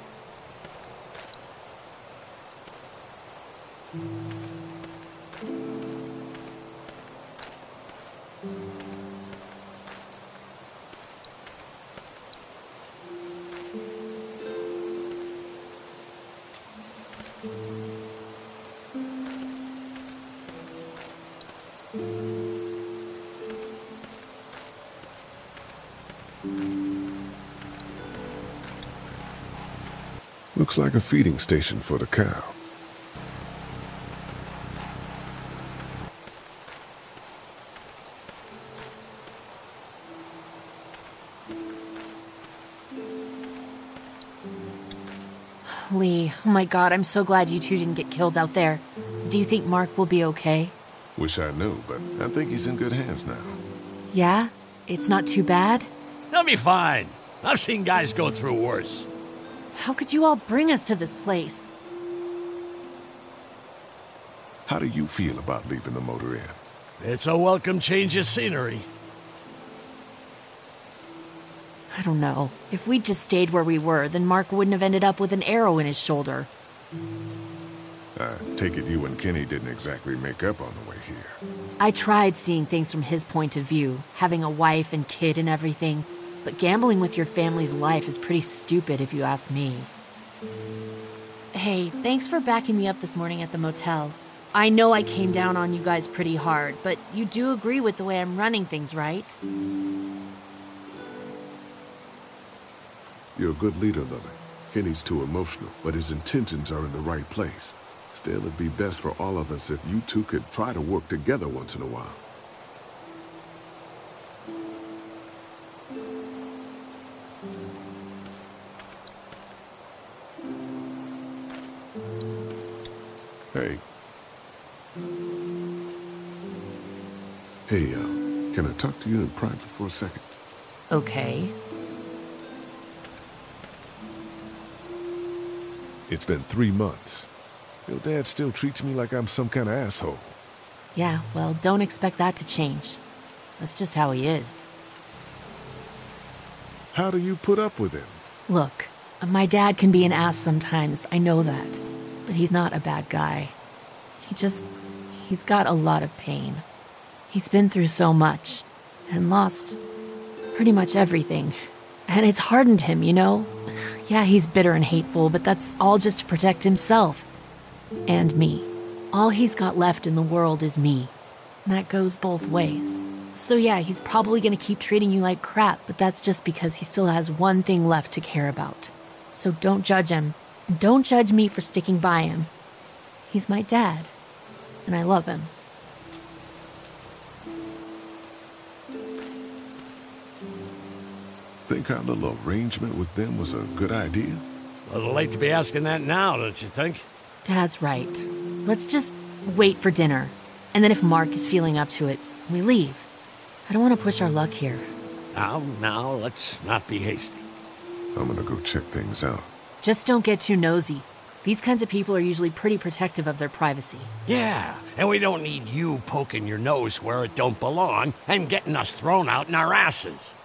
Looks like a feeding station for the cow. Lee, oh my God, I'm so glad you two didn't get killed out there. Do you think Mark will be okay? Wish I knew, but I think he's in good hands now. Yeah? It's not too bad? He'll be fine. I've seen guys go through worse. How could you all bring us to this place? How do you feel about leaving the Motor Inn? It's a welcome change of scenery. I don't know. If we'd just stayed where we were, then Mark wouldn't have ended up with an arrow in his shoulder. I take it you and Kenny didn't exactly make up on the way here. I tried seeing things from his point of view, having a wife and kid and everything. But gambling with your family's life is pretty stupid if you ask me. Hey, thanks for backing me up this morning at the motel. I know I came down on you guys pretty hard, but you do agree with the way I'm running things, right? You're a good leader, Lilly. Kenny's too emotional, but his intentions are in the right place. Still, it'd be best for all of us if you two could try to work together once in a while. Hey. Hey, uh, can I talk to you in private for a second? Okay. It's been three months. Your dad still treats me like I'm some kind of asshole. Yeah, well, don't expect that to change. That's just how he is. How do you put up with him? Look, my dad can be an ass sometimes, I know that. But he's not a bad guy. He just... he's got a lot of pain. He's been through so much, and lost pretty much everything. And it's hardened him, you know? Yeah, he's bitter and hateful, but that's all just to protect himself. And me. All he's got left in the world is me. And that goes both ways. So yeah, he's probably gonna keep treating you like crap, but that's just because he still has one thing left to care about. So don't judge him. And don't judge me for sticking by him. He's my dad. And I love him. Think our little arrangement with them was a good idea? A little late to be asking that now, don't you think? Dad's right. Let's just wait for dinner. And then if Mark is feeling up to it, we leave. I don't want to push our luck here. Now, now, let's not be hasty. I'm gonna go check things out. Just don't get too nosy. These kinds of people are usually pretty protective of their privacy. Yeah, and we don't need you poking your nose where it don't belong and getting us thrown out in our asses.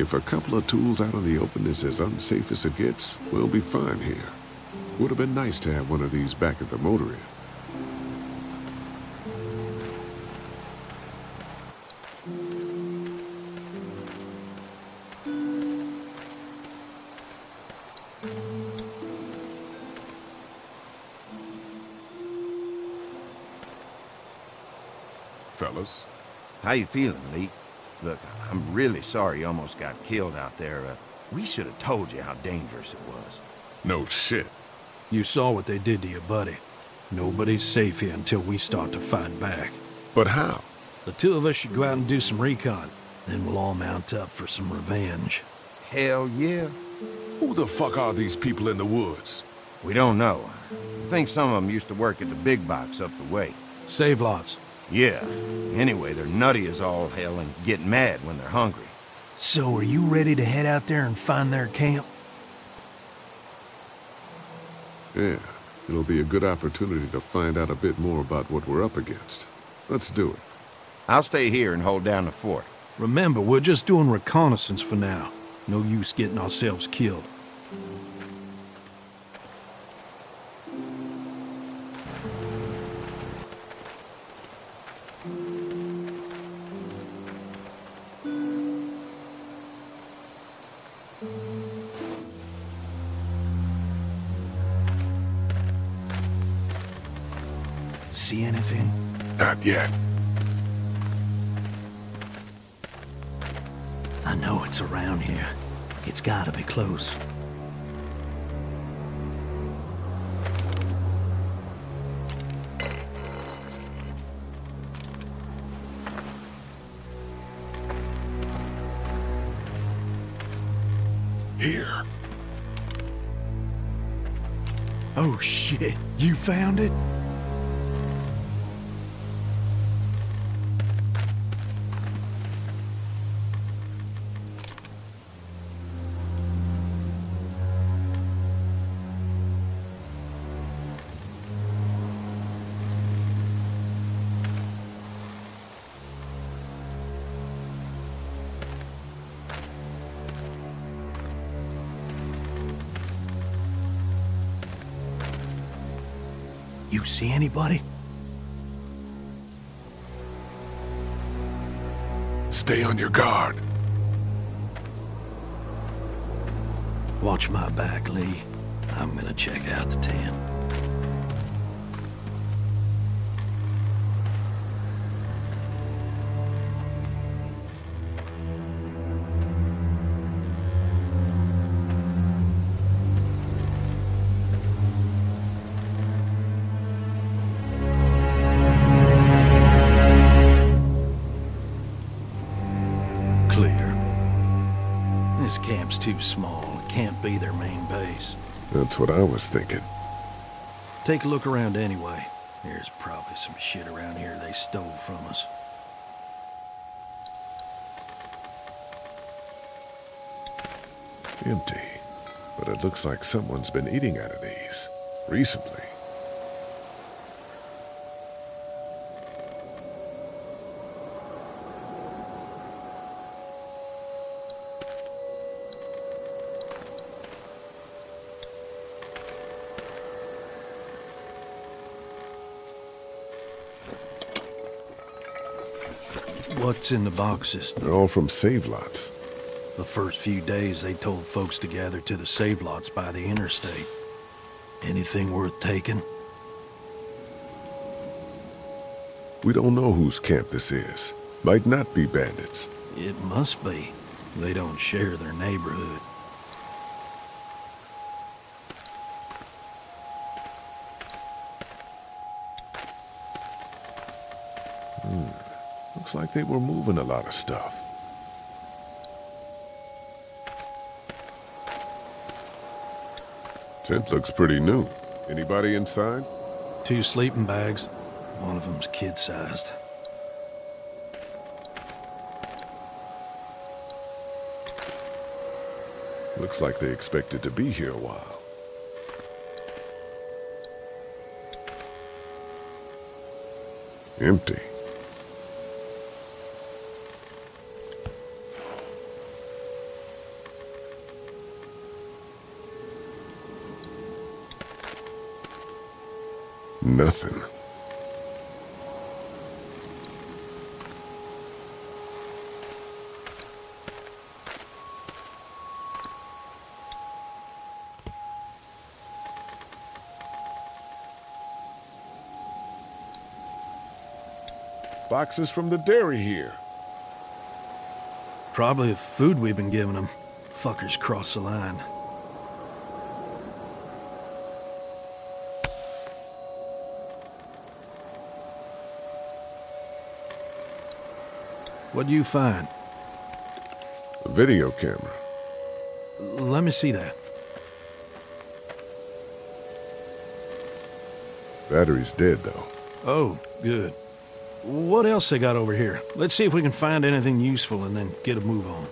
If a couple of tools out in the open is as unsafe as it gets, we'll be fine here. Would have been nice to have one of these back at the Motor Inn. Fellas? How you feeling, Lee? Look, I'm really sorry you almost got killed out there. Uh, we should have told you how dangerous it was. No shit. You saw what they did to your buddy. Nobody's safe here until we start to fight back. But how? The two of us should go out and do some recon. Then we'll all mount up for some revenge. Hell yeah. Who the fuck are these people in the woods? We don't know. I think some of them used to work at the big box up the way. Save Lots. Yeah. Anyway, they're nutty as all hell and get mad when they're hungry. So are you ready to head out there and find their camp? Yeah. It'll be a good opportunity to find out a bit more about what we're up against. Let's do it. I'll stay here and hold down the fort. Remember, we're just doing reconnaissance for now. No use getting ourselves killed. See anything? Not yet. I know it's around here. It's gotta be close. Here. Oh shit, you found it? You see anybody? Stay on your guard. Watch my back, Lee. I I'm gonna check out the tent. Camp's too small. It can't be their main base. That's what I was thinking. Take a look around anyway. There's probably some shit around here they stole from us. Empty. But it looks like someone's been eating out of these. Recently. What's in the boxes? They're all from Save Lots. The first few days they told folks to gather to the Save Lots by the interstate. Anything worth taking? We don't know whose camp this is. Might not be bandits. It must be. They don't share their neighborhood. Looks like they were moving a lot of stuff. Tent looks pretty new. Anybody inside? Two sleeping bags. One of them's kid-sized. Looks like they expected to be here a while. Empty. Nothing. Boxes from the dairy here. Probably the food we've been giving them. Fuckers cross the line. What do you find? A video camera. Let me see that. Battery's dead, though. Oh, good. What else they got over here? Let's see if we can find anything useful and then get a move on.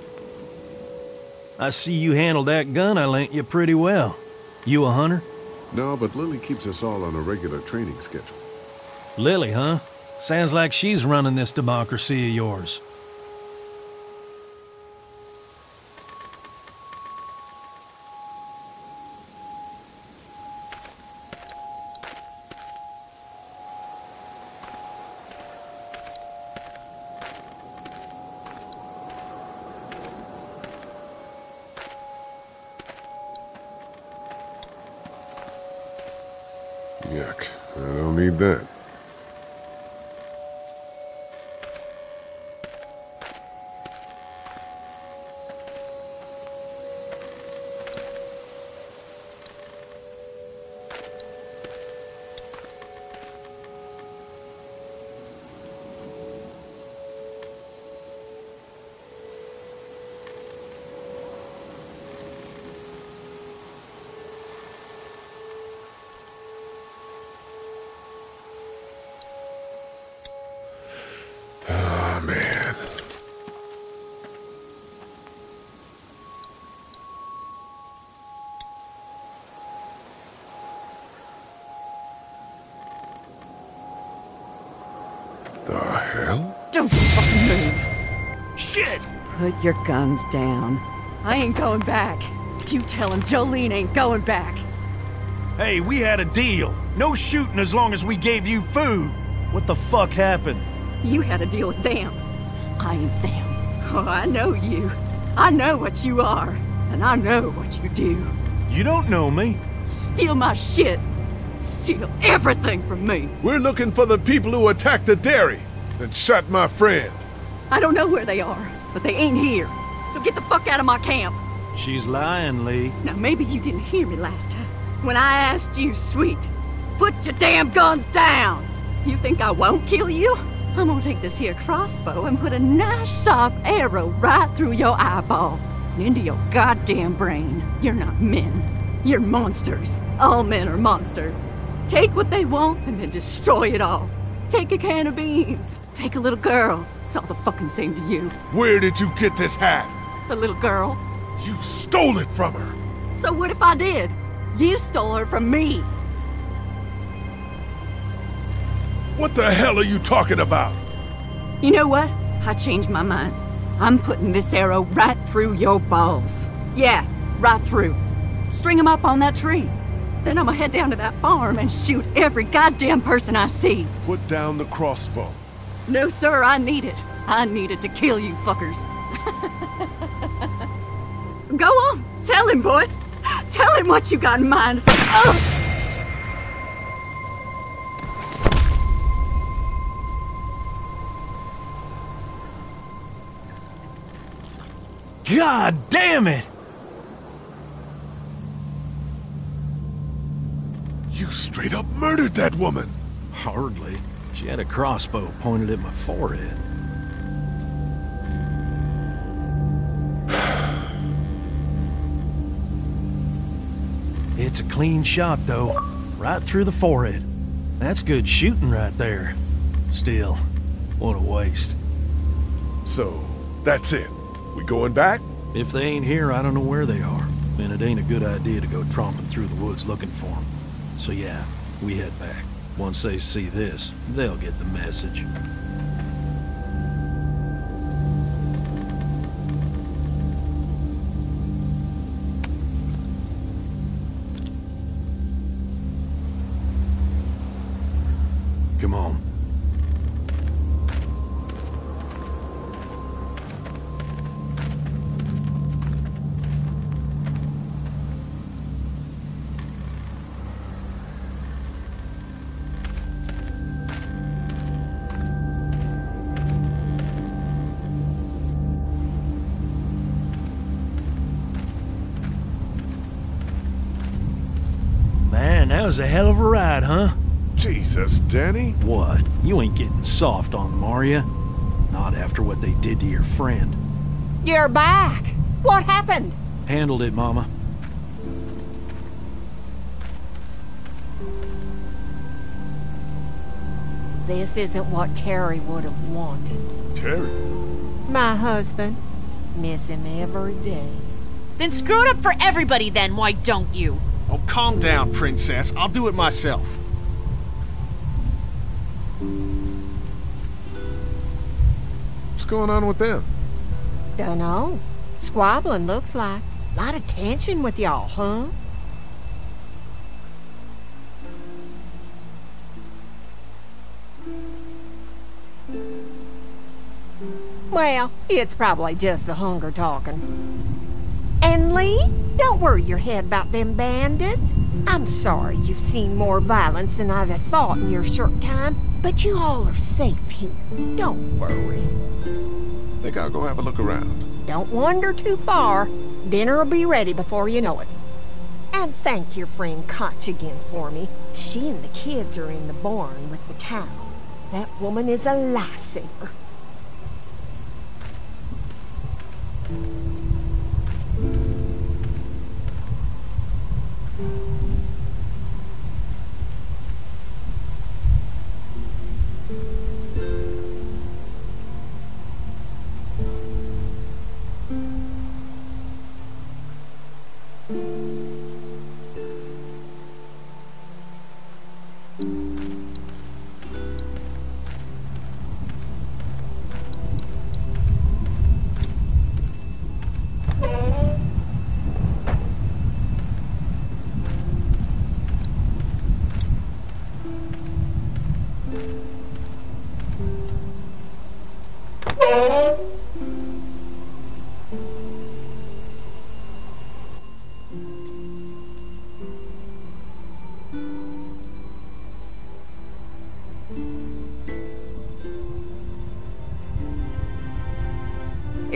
I see you handled that gun I lent you pretty well. You a hunter? No, but Lilly keeps us all on a regular training schedule. Lilly, huh? Sounds like she's running this democracy of yours. Yuck. I don't need that. Put your guns down. I ain't going back. You tell him Jolene ain't going back. Hey, we had a deal. No shooting as long as we gave you food. What the fuck happened? You had a deal with them. I ain't them. Oh, I know you. I know what you are. And I know what you do. You don't know me. Steal my shit. Steal everything from me. We're looking for the people who attacked the dairy and shot my friend. I don't know where they are, but they ain't here. So get the fuck out of my camp. She's lying, Lee. Now, maybe you didn't hear me last time. When I asked you, sweet, put your damn guns down. You think I won't kill you? I'm gonna take this here crossbow and put a nice sharp arrow right through your eyeball and into your goddamn brain. You're not men. You're monsters. All men are monsters. Take what they want and then destroy it all. Take a can of beans. Take a little girl. It's all the fucking same to you. Where did you get this hat? The little girl. You stole it from her. So what if I did? You stole her from me. What the hell are you talking about? You know what? I changed my mind. I'm putting this arrow right through your balls. Yeah, right through. String them up on that tree. Then I'm gonna head down to that farm and shoot every goddamn person I see. Put down the crossbow. No, sir, I need it. I need it to kill you fuckers. Go on. Tell him, boy. Tell him what you got in mind. Oh! God damn it! You straight up murdered that woman! Hardly. She had a crossbow pointed at my forehead. It's a clean shot, though. Right through the forehead. That's good shooting right there. Still, what a waste. So, that's it. We going back? If they ain't here, I don't know where they are. And it ain't a good idea to go tromping through the woods looking for them. So yeah, we head back. Once they see this, they'll get the message. Come on. That was a hell of a ride, huh? Jesus, Danny. What? You ain't getting soft on them, are you? Not after what they did to your friend. You're back. What happened? Handled it, Mama. This isn't what Terry would have wanted. Terry? My husband. Miss him every day. Then screw it up for everybody then, why don't you? Oh, calm down, Princess. I'll do it myself. What's going on with them? Dunno. Squabbling, looks like. Lot of tension with y'all, huh? Well, it's probably just the hunger talking. And Lee, don't worry your head about them bandits. I'm sorry you've seen more violence than I'd have thought in your short time, but you all are safe here. Don't worry. Think I'll go have a look around. Don't wander too far. Dinner will be ready before you know it. And thank your friend Koch again for me. She and the kids are in the barn with the cow. That woman is a lifesaver.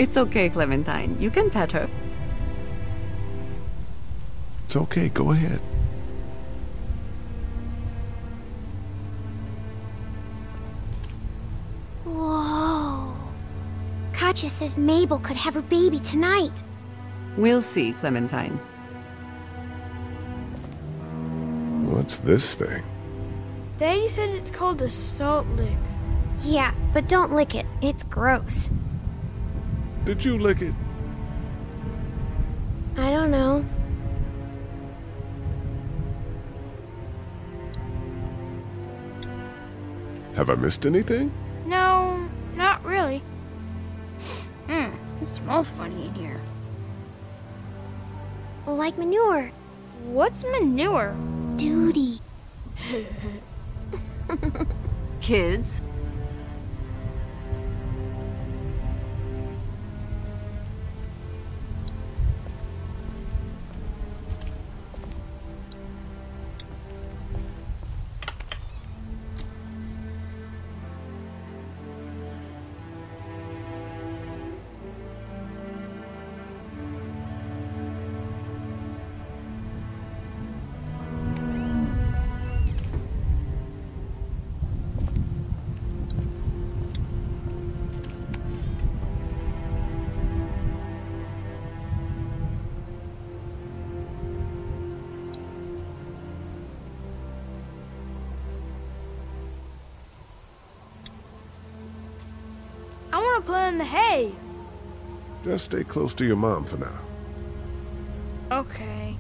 It's okay, Clementine. You can pet her. It's okay. Go ahead. Whoa. Katjaa says Maybelle could have her baby tonight. We'll see, Clementine. What's this thing? Daddy said it's called a salt lick. Yeah, but don't lick it. It's gross. Did you lick it? I don't know. Have I missed anything? No, not really. Hmm, it smells funny in here. Like manure. What's manure? Duty. Kids? In the hay. Just stay close to your mom for now. Okay.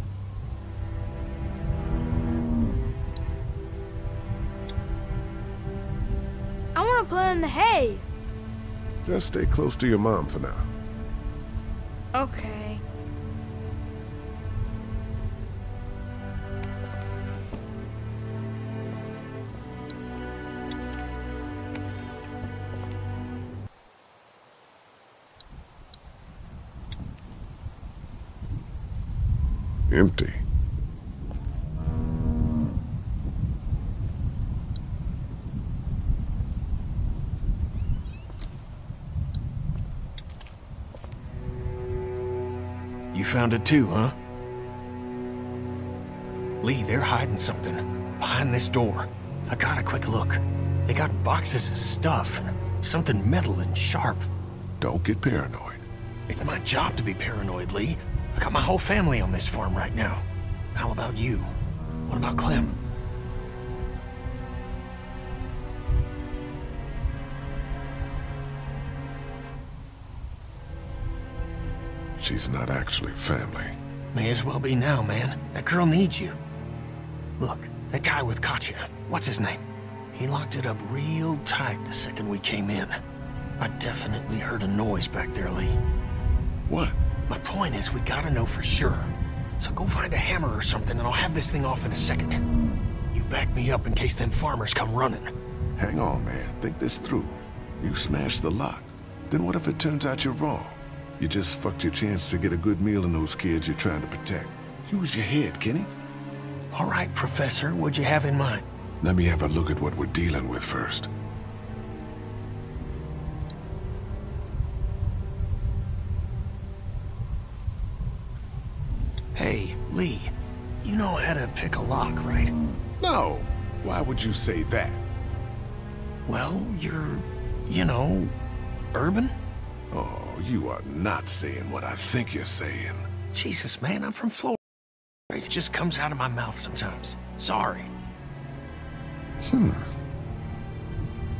I want to play in the hay. Just stay close to your mom for now. Okay. Empty. You found it too, huh? Lee, they're hiding something behind this door. I got a quick look. They got boxes of stuff, something metal and sharp. Don't get paranoid. It's my job to be paranoid, Lee. I got my whole family on this farm right now. How about you? What about Clem? She's not actually family. May as well be now, man. That girl needs you. Look, that guy with Katjaa, what's his name? He locked it up real tight the second we came in. I definitely heard a noise back there, Lee. What? My point is, we gotta know for sure. So go find a hammer or something and I'll have this thing off in a second. You back me up in case them farmers come running. Hang on, man. Think this through. You smash the lock. Then what if it turns out you're wrong? You just fucked your chance to get a good meal in those kids you're trying to protect. Use your head, Kenny. All right, Professor. What'd you have in mind? Let me have a look at what we're dealing with first. Hey, Lee, you know how to pick a lock, right? No. Why would you say that? Well, you're, you know, urban? Oh, you are not saying what I think you're saying. Jesus, man, I'm from Florida. It just comes out of my mouth sometimes. Sorry. Hmm.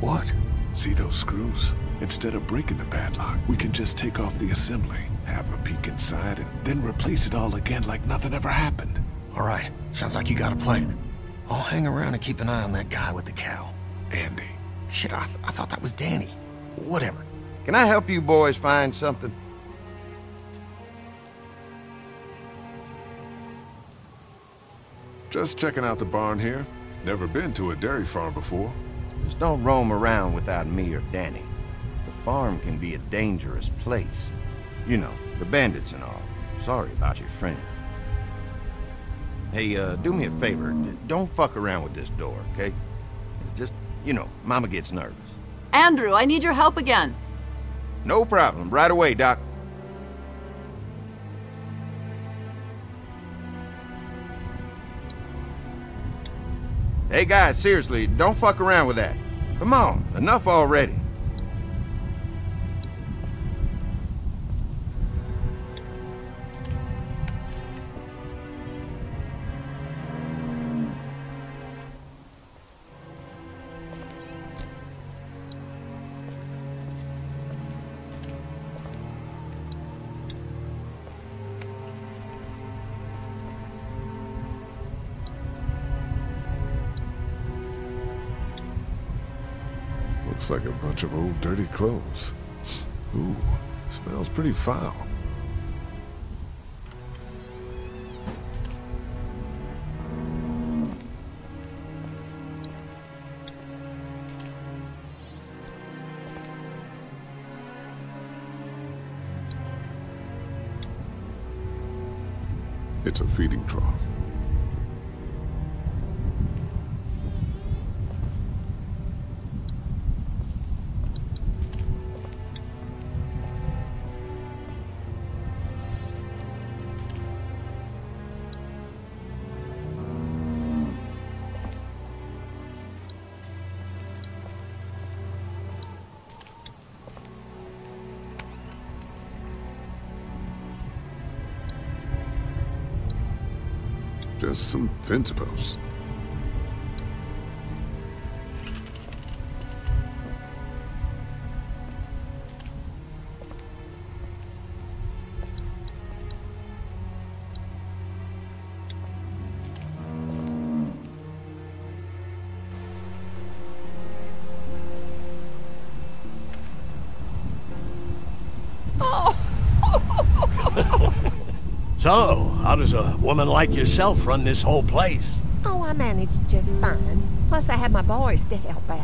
What? See those screws? Instead of breaking the padlock, we can just take off the assembly, have a peek inside, and then replace it all again like nothing ever happened. All right. Sounds like you got a plan. I'll hang around and keep an eye on that guy with the cow. Andy. Shit, I, th I thought that was Danny. Whatever. Can I help you boys find something? Just checking out the barn here. Never been to a dairy farm before. Just don't roam around without me or Danny. Farm can be a dangerous place. You know, the bandits and all. Sorry about your friend. Hey, uh, do me a favor. Don't fuck around with this door, okay? Just, you know, Mama gets nervous. Andrew, I need your help again. No problem. Right away, Doc. Hey, guys, seriously, don't fuck around with that. Come on, enough already. Like a bunch of old dirty clothes. Ooh, smells pretty foul. It's a feeding trough. Just some fence posts. So, how does a woman like yourself run this whole place? Oh, I managed just fine. Plus, I had my boys to help out.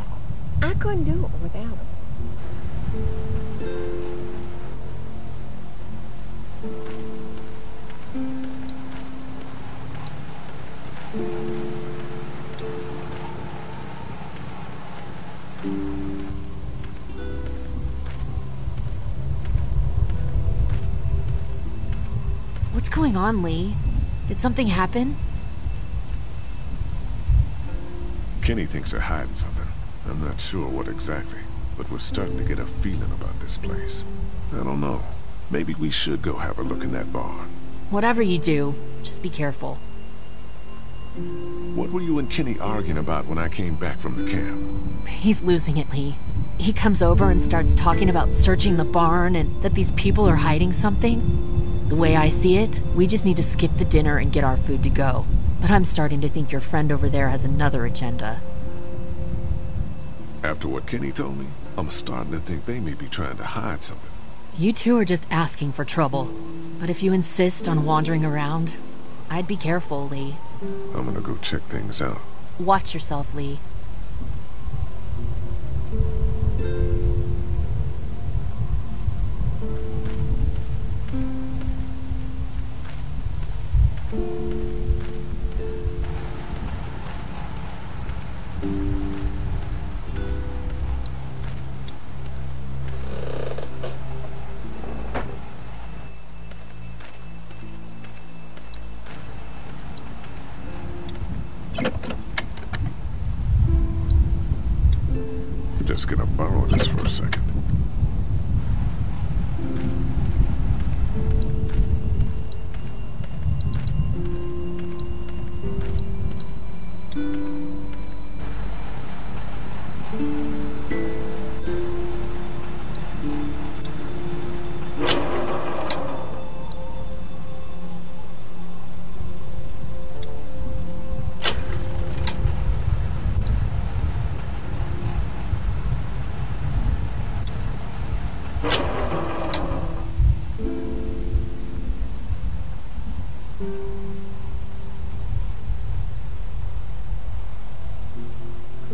I couldn't do it without them. What's going on, Lee? Did something happen? Kenny thinks they're hiding something. I'm not sure what exactly, but we're starting to get a feeling about this place. I don't know. Maybe we should go have a look in that barn. Whatever you do, just be careful. What were you and Kenny arguing about when I came back from the camp? He's losing it, Lee. He comes over and starts talking about searching the barn and that these people are hiding something. The way I see it, we just need to skip the dinner and get our food to go. But I'm starting to think your friend over there has another agenda. After what Kenny told me, I'm starting to think they may be trying to hide something. You two are just asking for trouble. But if you insist on wandering around, I'd be careful, Lee. I'm gonna go check things out. Watch yourself, Lee. Just gonna borrow this for a second.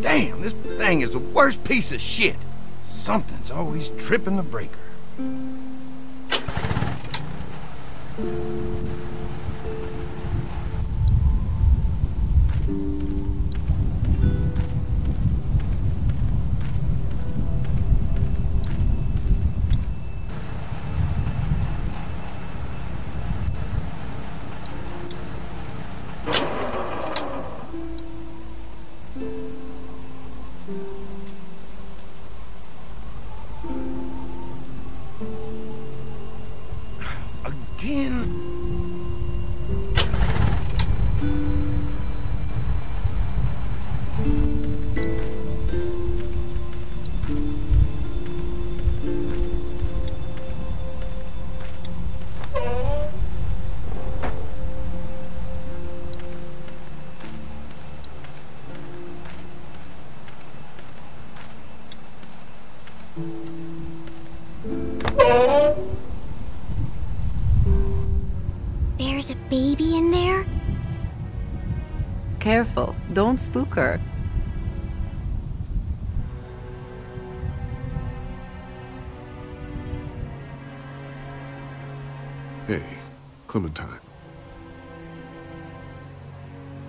Damn, this thing is the worst piece of shit. Something's always tripping the breaker. baby in there? Careful, don't spook her. Hey, Clementine.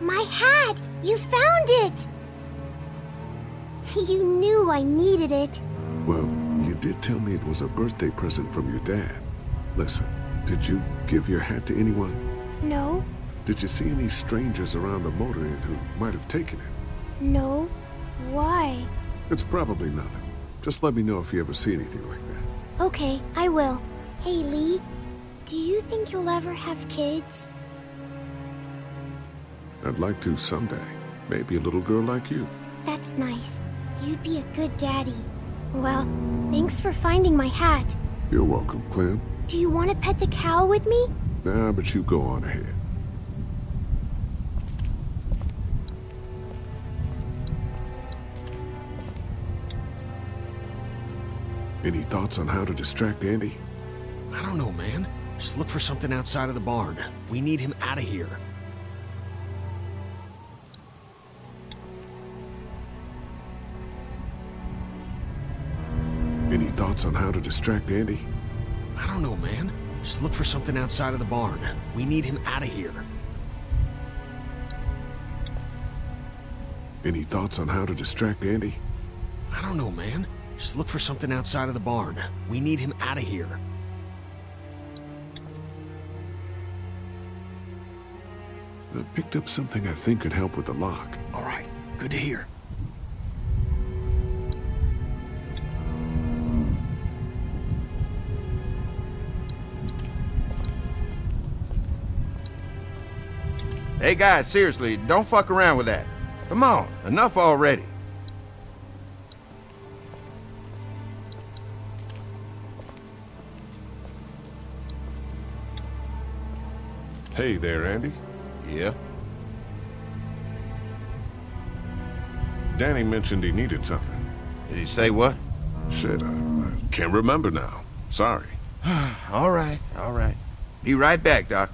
My hat! You found it! You knew I needed it. Well, you did tell me it was a birthday present from your dad. Listen, did you give your hat to anyone? No. Did you see any strangers around the Motor Inn who might have taken it? No. Why? It's probably nothing. Just let me know if you ever see anything like that. Okay, I will. Hey, Lee. Do you think you'll ever have kids? I'd like to someday. Maybe a little girl like you. That's nice. You'd be a good daddy. Well, thanks for finding my hat. You're welcome, Clem. Do you want to pet the cow with me? Nah, but you go on ahead. Any thoughts on how to distract Andy? I don't know, man. Just look for something outside of the barn. We need him out of here. Any thoughts on how to distract Andy? I don't know, man. Just look for something outside of the barn. We need him out of here. Any thoughts on how to distract Andy? I don't know, man. Just look for something outside of the barn. We need him out of here. I picked up something I think could help with the lock. All right. Good to hear. Hey guys, seriously, don't fuck around with that. Come on, enough already. Hey there, Andy. Yeah? Danny mentioned he needed something. Did he say what? Shit, I, I can't remember now. Sorry. All right, all right. Be right back, Doc.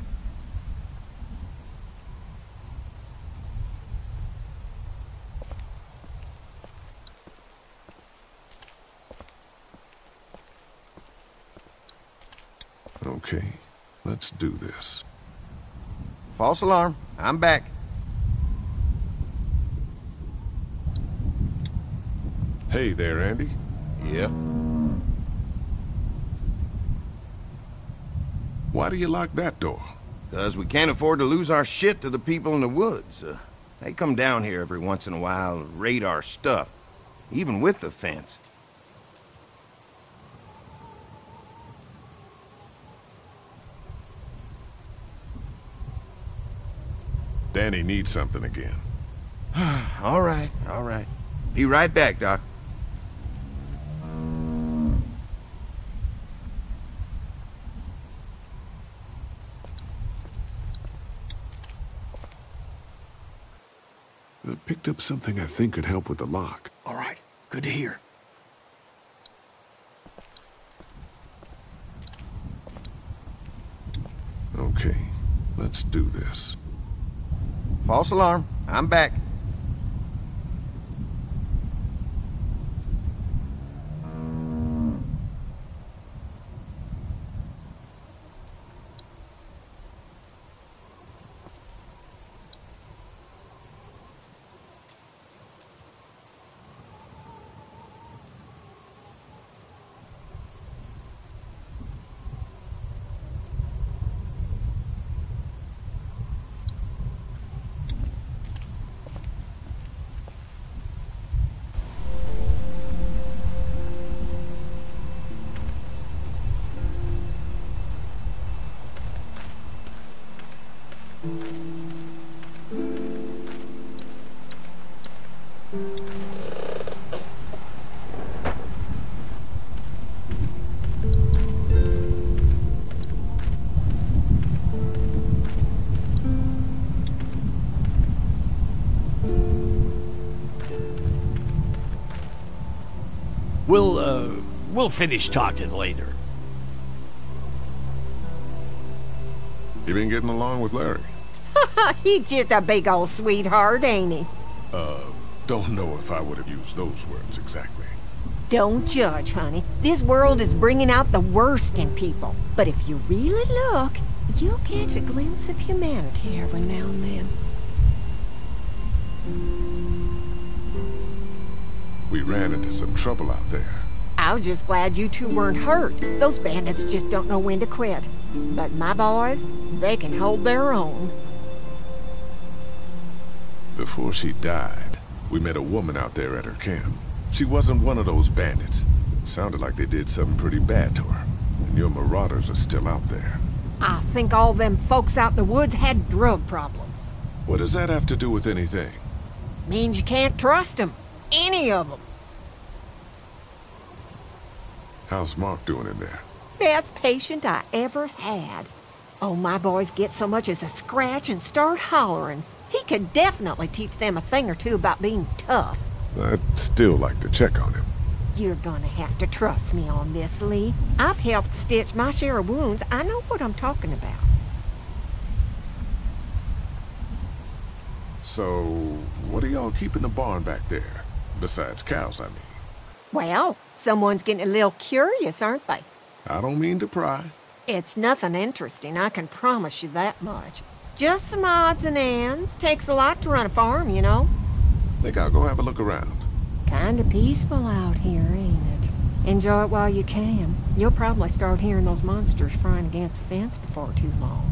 Okay, let's do this. False alarm. I'm back. Hey there, Andy. Yeah? Why do you lock that door? Because we can't afford to lose our shit to the people in the woods. Uh, they come down here every once in a while and raid our stuff, even with the fence. Danny needs something again. All right, all right. Be right back, Doc. I picked up something I think could help with the lock. All right, good to hear. Okay, let's do this. False alarm. I'm back. We'll, uh, we'll finish talking later. You been getting along with Larry? He's just a big old sweetheart, ain't he? Uh, don't know if I would have used those words exactly. Don't judge, honey. This world is bringing out the worst in people. But if you really look, you'll catch a glimpse of humanity every now and then. We ran into some trouble out there. I was just glad you two weren't hurt. Those bandits just don't know when to quit. But my boys, they can hold their own. Before she died, we met a woman out there at her camp. She wasn't one of those bandits. Sounded like they did something pretty bad to her. And your marauders are still out there. I think all them folks out in the woods had drug problems. What does that have to do with anything? Means you can't trust them. Any of them. How's Mark doing in there? Best patient I ever had. Oh, my boys get so much as a scratch and start hollering. He could definitely teach them a thing or two about being tough. I'd still like to check on him. You're gonna have to trust me on this, Lee. I've helped stitch my share of wounds. I know what I'm talking about. So, what are y'all keeping in the barn back there? Besides cows, I mean. Well, someone's getting a little curious, aren't they? I don't mean to pry. It's nothing interesting, I can promise you that much. Just some odds and ends. Takes a lot to run a farm, you know. Think I'll go have a look around. Kinda peaceful out here, ain't it? Enjoy it while you can. You'll probably start hearing those monsters frying against the fence before too long.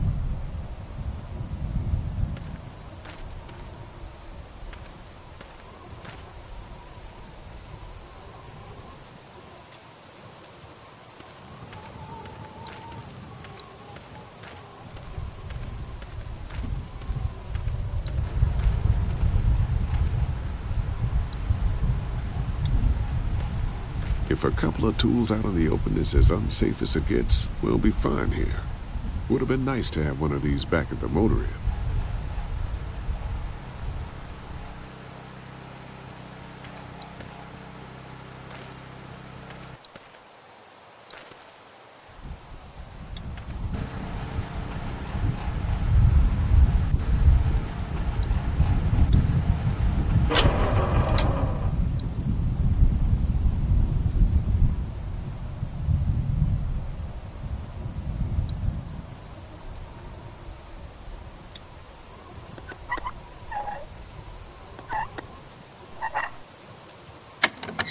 If a couple of tools out of the open is as unsafe as it gets, we'll be fine here. Would have been nice to have one of these back at the Motor Inn.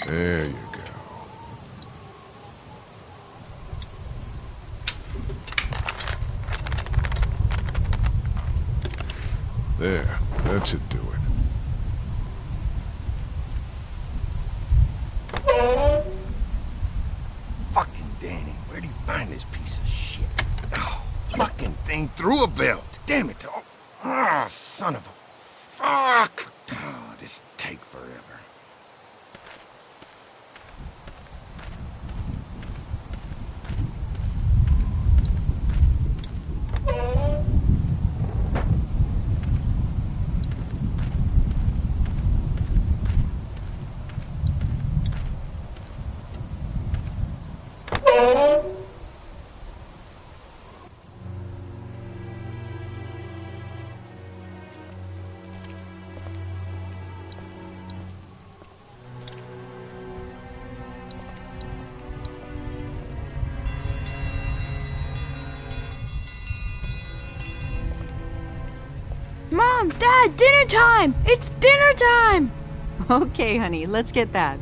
There you go. There, that should do it. Fucking Danny, where'd he find this piece of shit? Oh, fucking thing threw a belt. Damn it. Oh, oh son of a... Fuck! Oh, this take forever. Mom, Dad, dinner time! It's dinner time! Okay, honey, let's get that.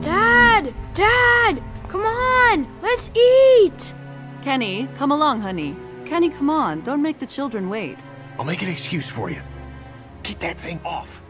Dad! Dad! Come on! Let's eat! Kenny, come along, honey. Kenny, come on. Don't make the children wait. I'll make an excuse for you. Get that thing off.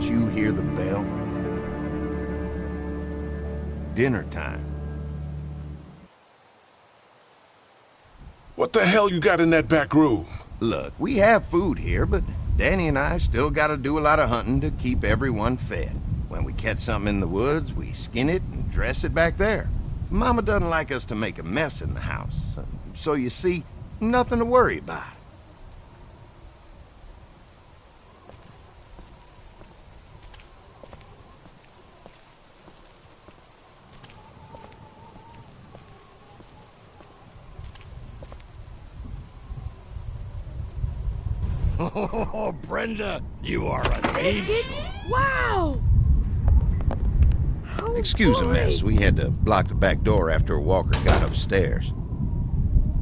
Didn't you hear the bell? Dinner time. What the hell you got in that back room? Look, we have food here, but Danny and I still gotta do a lot of hunting to keep everyone fed. When we catch something in the woods, we skin it and dress it back there. Mama doesn't like us to make a mess in the house, so you see, nothing to worry about. Oh, Brenda, you are a beast. Wow! Oh, Excuse boy. a mess. We had to block the back door after a walker got upstairs.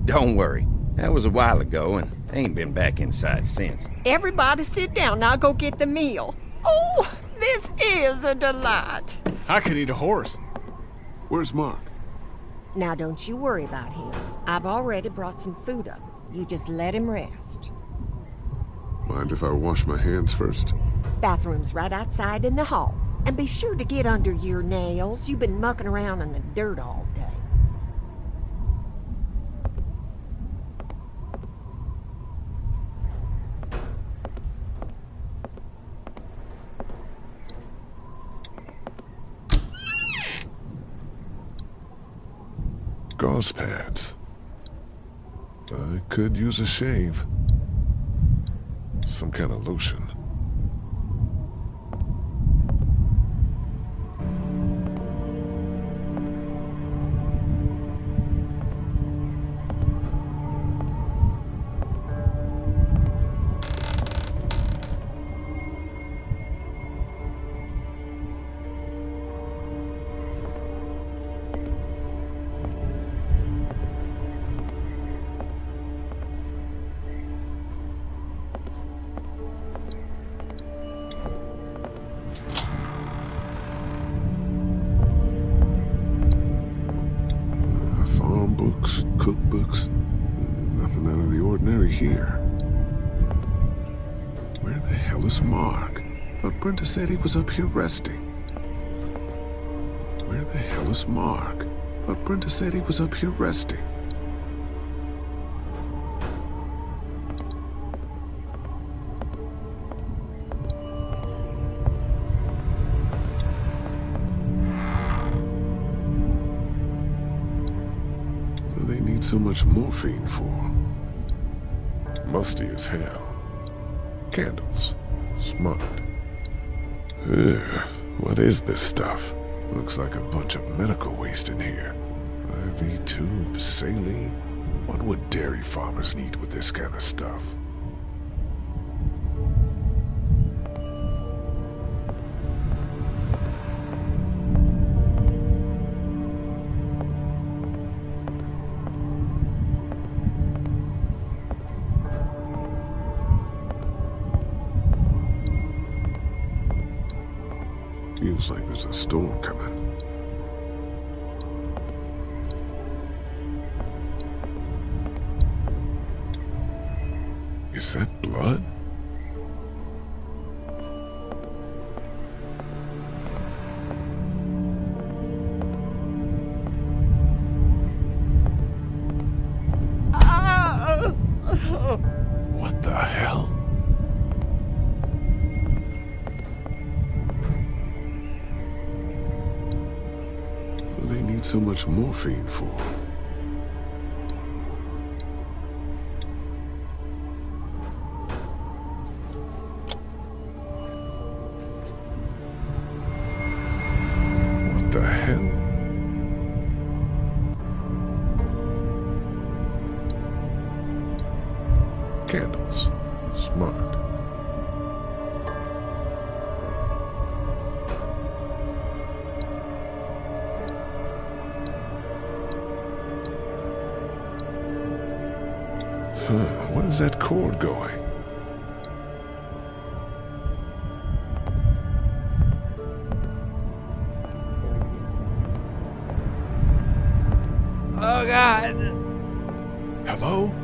Don't worry. That was a while ago, and I ain't been back inside since. Everybody sit down. I'll go get the meal. Oh, this is a delight. I could eat a horse. Where's Mark? Now, don't you worry about him. I've already brought some food up. You just let him rest. Mind if I wash my hands first? Bathroom's right outside in the hall. And be sure to get under your nails. You've been mucking around in the dirt all day. Gauze pads. I could use a shave. Some kind of lotion. Brenda said he was up here resting. Where the hell is Mark? Thought Brenda said he was up here resting. What do they need so much morphine for? Musty as hell. Candles. Smart. Ugh, what is this stuff? Looks like a bunch of medical waste in here. I V tubes, saline. What would dairy farmers need with this kind of stuff? Feels like there's a storm coming. Is that blood? So much morphine for? What the hell? Candles. Smart. Where's that cord going? Oh, God. Hello?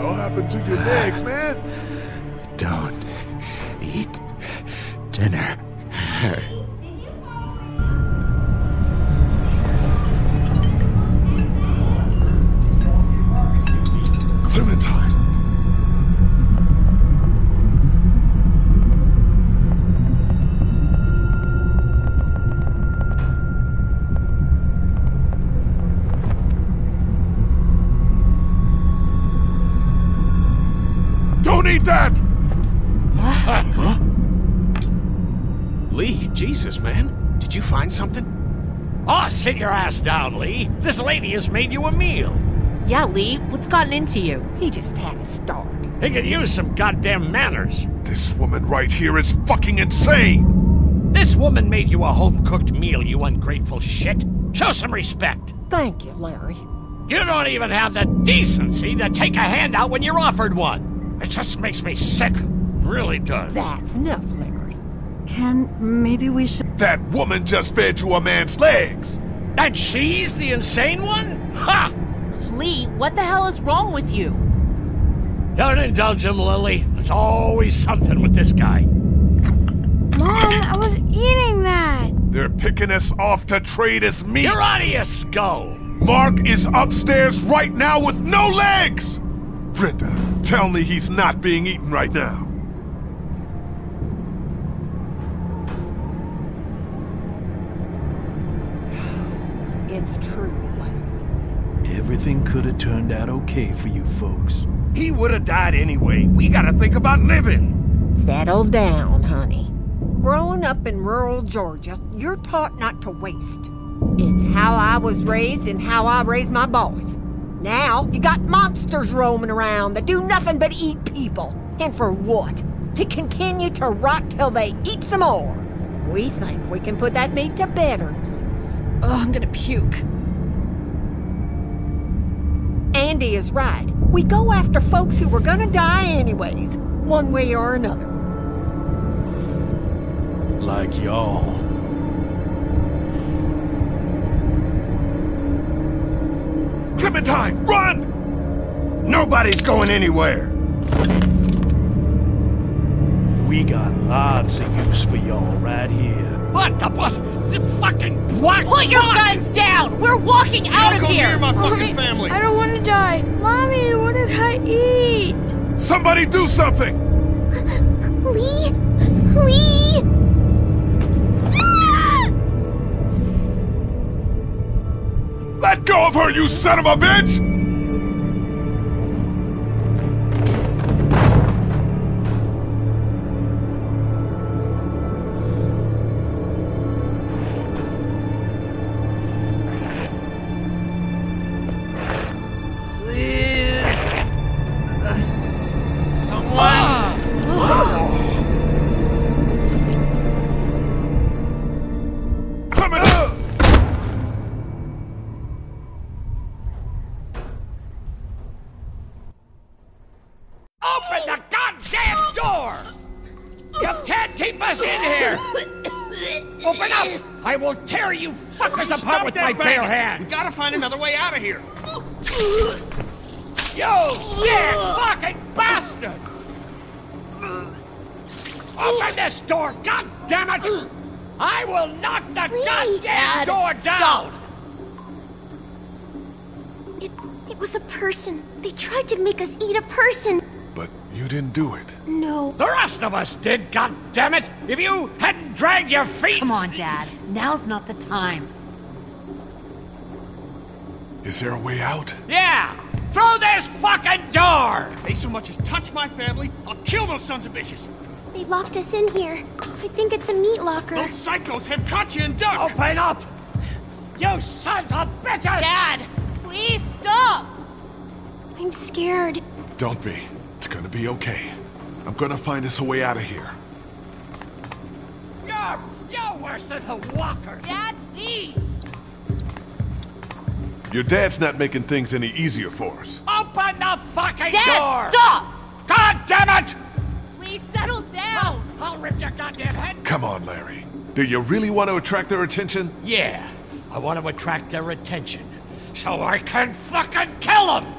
hell happened to your legs, man? Don't eat dinner. Clementine. Don't eat that! Huh? Huh? Lee, Jesus, man. Did you find something? Oh, sit your ass down, Lee. This lady has made you a meal. Yeah, Lee, what's gotten into you? He just had a start. He could use some goddamn manners. This woman right here is fucking insane! This woman made you a home-cooked meal, you ungrateful shit. Show some respect. Thank you, Larry. You don't even have the decency to take a handout when you're offered one. It just makes me sick. It really does. That's enough, Larry. Ken, maybe we should... That woman just fed you a man's legs! And she's the insane one? Ha! Lee, what the hell is wrong with you? Don't indulge him, Lily. There's always something with this guy. Mom, I was eating that. They're picking us off to trade us meat. You're out of your skull. Mark is upstairs right now with no legs. Brenda, tell me he's not being eaten right now. It's true. Everything could have turned out okay for you folks. He would have died anyway. We gotta think about living. Settle down, honey. Growing up in rural Georgia, you're taught not to waste. It's how I was raised and how I raised my boys. Now, you got monsters roaming around that do nothing but eat people. And for what? To continue to rot till they eat some more. We think we can put that meat to better use. Oh, I'm gonna puke. Andy is right. We go after folks who were gonna die anyways, one way or another. Like y'all. Clementine, run! Nobody's going anywhere. We got lots of use for y'all right here. What the what? The fucking what? Put your fuck? guns down! We're walking out of here! Don't come near my Mommy, fucking family! I don't want to die. Mommy, what did I eat? Somebody do something! Lee? Lee? Ah! Let go of her, you son of a bitch! Here. You sick fucking bastards! Open this door, goddammit! I will knock the goddamn Dad, door stop. down! It, it was a person. They tried to make us eat a person. But you didn't do it. No. The rest of us did, goddammit! If you hadn't dragged your feet! Come on, Dad. Now's not the time. Is there a way out? Yeah! Through this fucking door! If they so much as touch my family, I'll kill those sons of bitches! They locked us in here. I think it's a meat locker. Those psychos have Katjaa and Duck! Open up! You sons of bitches! Dad! Please stop! I'm scared. Don't be. It's gonna be okay. I'm gonna find us a way out of here. You're, you're worse than the walker! Dad, please! Your dad's not making things any easier for us. Open the fucking Dad, door! Dad, stop! God damn it! Please settle down! I'll, I'll rip your goddamn head! Come on, Larry. Do you really want to attract their attention? Yeah, I want to attract their attention. So I can fucking kill them!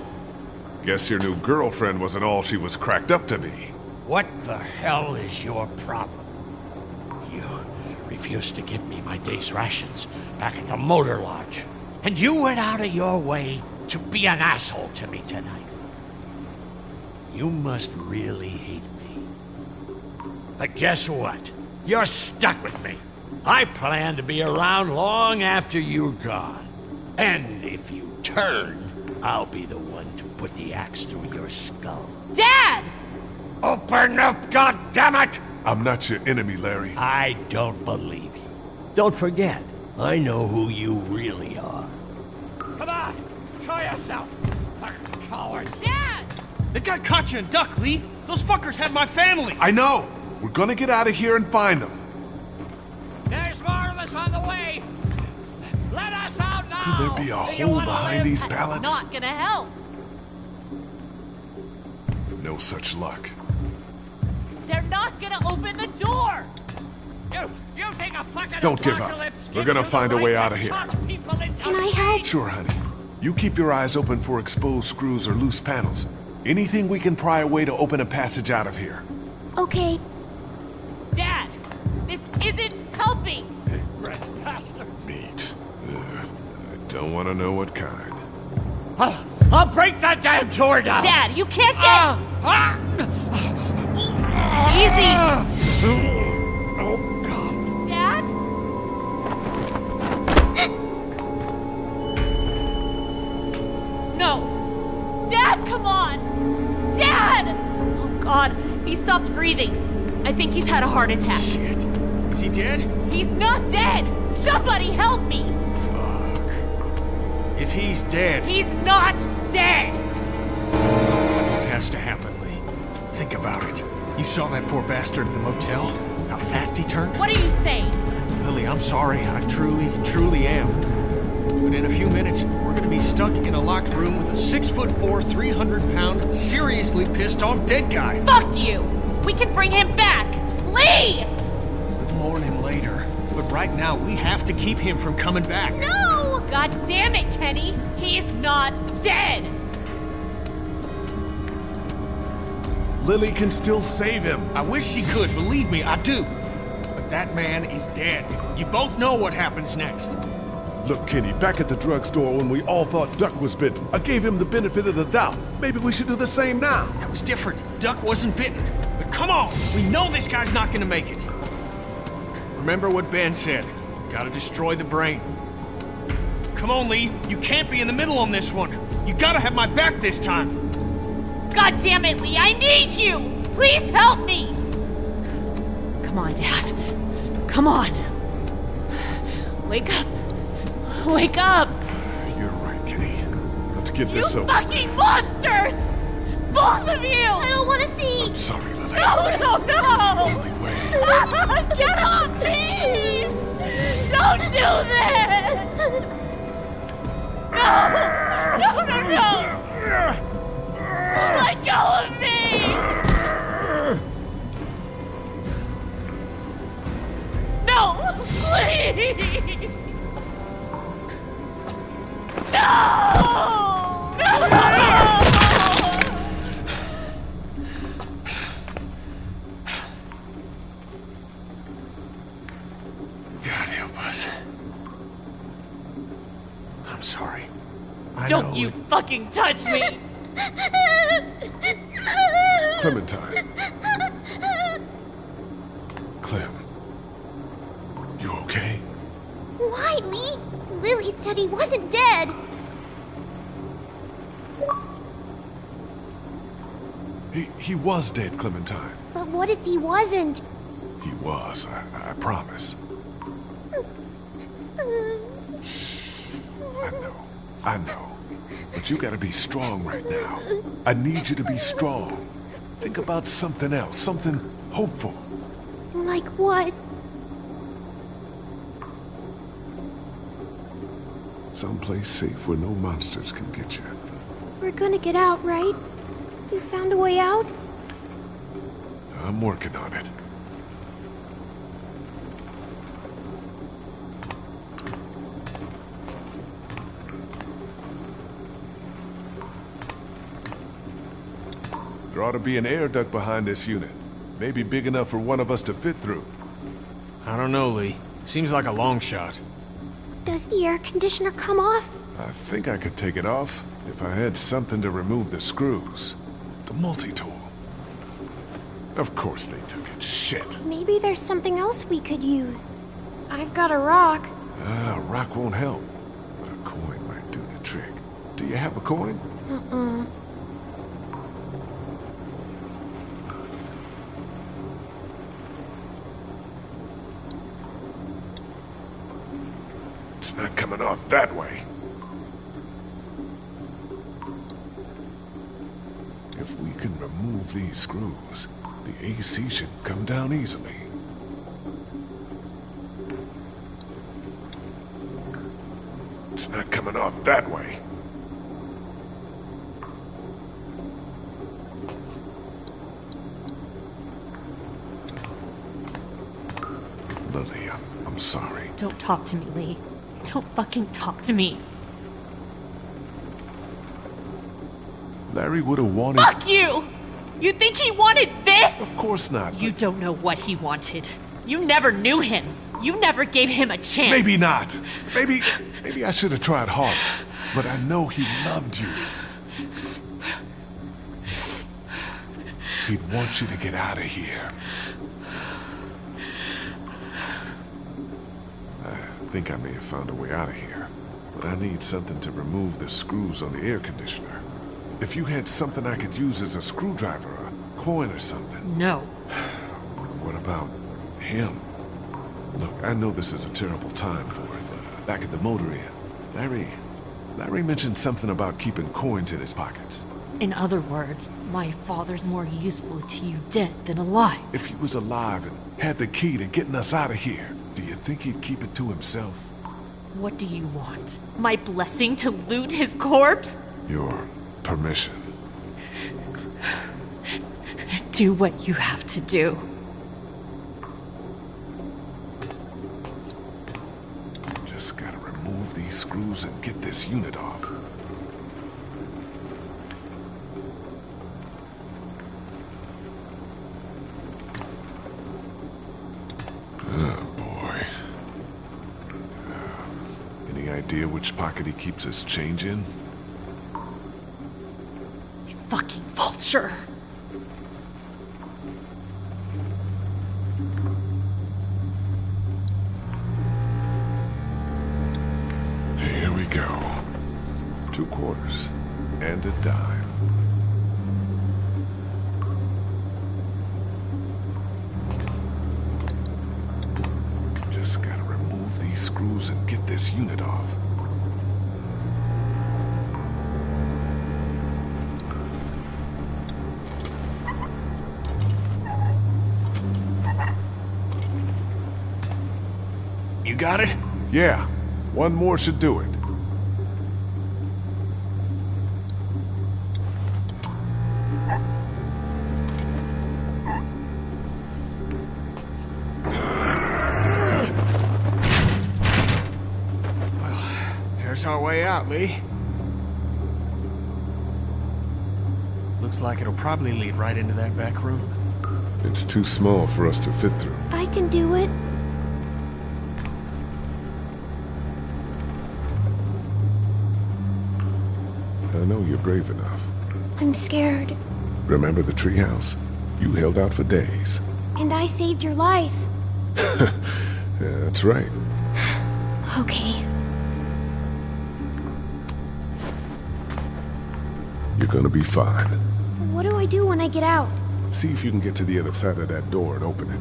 Guess your new girlfriend wasn't all she was cracked up to be. What the hell is your problem? You refused to give me my day's rations back at the motor lodge. And you went out of your way to be an asshole to me tonight. You must really hate me. But guess what? You're stuck with me. I plan to be around long after you're gone. And if you turn, I'll be the one to put the axe through your skull. Dad! Open up, goddammit! I'm not your enemy, Larry. I don't believe you. Don't forget, I know who you really are. Come on! Try yourself! Fucking cowards! Dad! They've got Katjaa and Duck, Lee! Those fuckers had my family! I know! We're gonna get out of here and find them. There's more of us on the way! Let us out now! Could there be a hole behind these pallets? That's not gonna help! No such luck. They're not gonna open the door! You, you think a fucking Don't give up. We're gonna find a way out of here. Can I help? Sure, honey. You keep your eyes open for exposed screws or loose panels. Anything we can pry away to open a passage out of here. Okay. Dad, this isn't helping! Big red bastards! Meat. Uh, I don't want to know what kind. I'll, I'll break that damn door down! Dad, you can't get... Uh, uh, Easy! Uh, oh, God. Dad? No. Dad, come on! Dad! Oh, God. He stopped breathing. I think he's had a heart attack. Shit. Is he dead? He's not dead! Somebody help me! Fuck. If he's dead... He's not dead! It has to happen, Lee. Think about it. You saw that poor bastard at the motel? How fast he turned? What are you saying? Lily, I'm sorry. I truly, truly am. But in a few minutes, we're gonna be stuck in a locked room with a six foot four, three hundred pound, seriously pissed off dead guy. Fuck you! We can bring him back! Lee! We'll mourn him later, but right now we have to keep him from coming back. No! God damn it, Kenny! He's not dead! Lily can still save him. I wish she could, believe me, I do. But that man is dead. You both know what happens next. Look, Kenny, back at the drugstore when we all thought Duck was bitten, I gave him the benefit of the doubt. Maybe we should do the same now. That was different. Duck wasn't bitten. Come on! We know this guy's not gonna make it! Remember what Ben said. Gotta destroy the brain. Come on, Lee! You can't be in the middle on this one! You gotta have my back this time! God damn it, Lee! I need you! Please help me! Come on, Dad. Come on! Wake up! Wake up! You're right, Kenny. Let's get this over. You fucking monsters! Both of you! I don't want to see! I'm sorry, Lily. No, no, no! It's the only way. Get off me! Don't do this! No! No, no, no! Let go of me! No! Please! No! No, no, no! I'm sorry. I Don't know you it... fucking touch me! Clementine. Clem. You okay? Why, Lee? Lily said he wasn't dead. He, he was dead, Clementine. But what if he wasn't? He was, I, I promise. I know, I know, but you gotta be strong right now. I need you to be strong. Think about something else, something hopeful. Like what? Someplace safe where no monsters can get you. We're gonna get out, right? You found a way out? I'm working on it. There ought to be an air duct behind this unit. Maybe big enough for one of us to fit through. I don't know, Lee. Seems like a long shot. Does the air conditioner come off? I think I could take it off if I had something to remove the screws. The multi-tool. Of course they took it. Shit. Maybe there's something else we could use. I've got a rock. Ah, a rock won't help. But a coin might do the trick. Do you have a coin? Uh-uh. It's not coming off that way. If we can remove these screws, the A C should come down easily. It's not coming off that way. Lily, I'm, I'm sorry. Don't talk to me, Lee. Don't fucking talk to me. Larry would have wanted... Fuck you! You think he wanted this? Of course not. You don't know what he wanted. You never knew him. You never gave him a chance. Maybe not. Maybe, maybe I should have tried harder. But I know he loved you. He'd want you to get out of here. I think I may have found a way out of here. But I need something to remove the screws on the air conditioner. If you had something I could use as a screwdriver, a coin or something. No. What about him? Look, I know this is a terrible time for it, but uh, back at the Motor Inn, Larry... Larry mentioned something about keeping coins in his pockets. In other words, my father's more useful to you dead than alive. If he was alive and had the key to getting us out of here, do you think he'd keep it to himself? What do you want? My blessing to loot his corpse? Your... permission. Do what you have to do. Just gotta remove these screws and get this unit off. Oh boy. Um, any idea which pocket he keeps his change in? Fucking vulture. Here we go. Two quarters and a dime. Just gotta remove these screws and get this unit off. Got it? Yeah. One more should do it. Well, there's our way out, Lee. Looks like it'll probably lead right into that back room. It's too small for us to fit through. I can do it. I know you're brave enough. I'm scared. Remember the treehouse? You held out for days. And I saved your life. Yeah, that's right. Okay. You're gonna be fine. What do I do when I get out? See if you can get to the other side of that door and open it.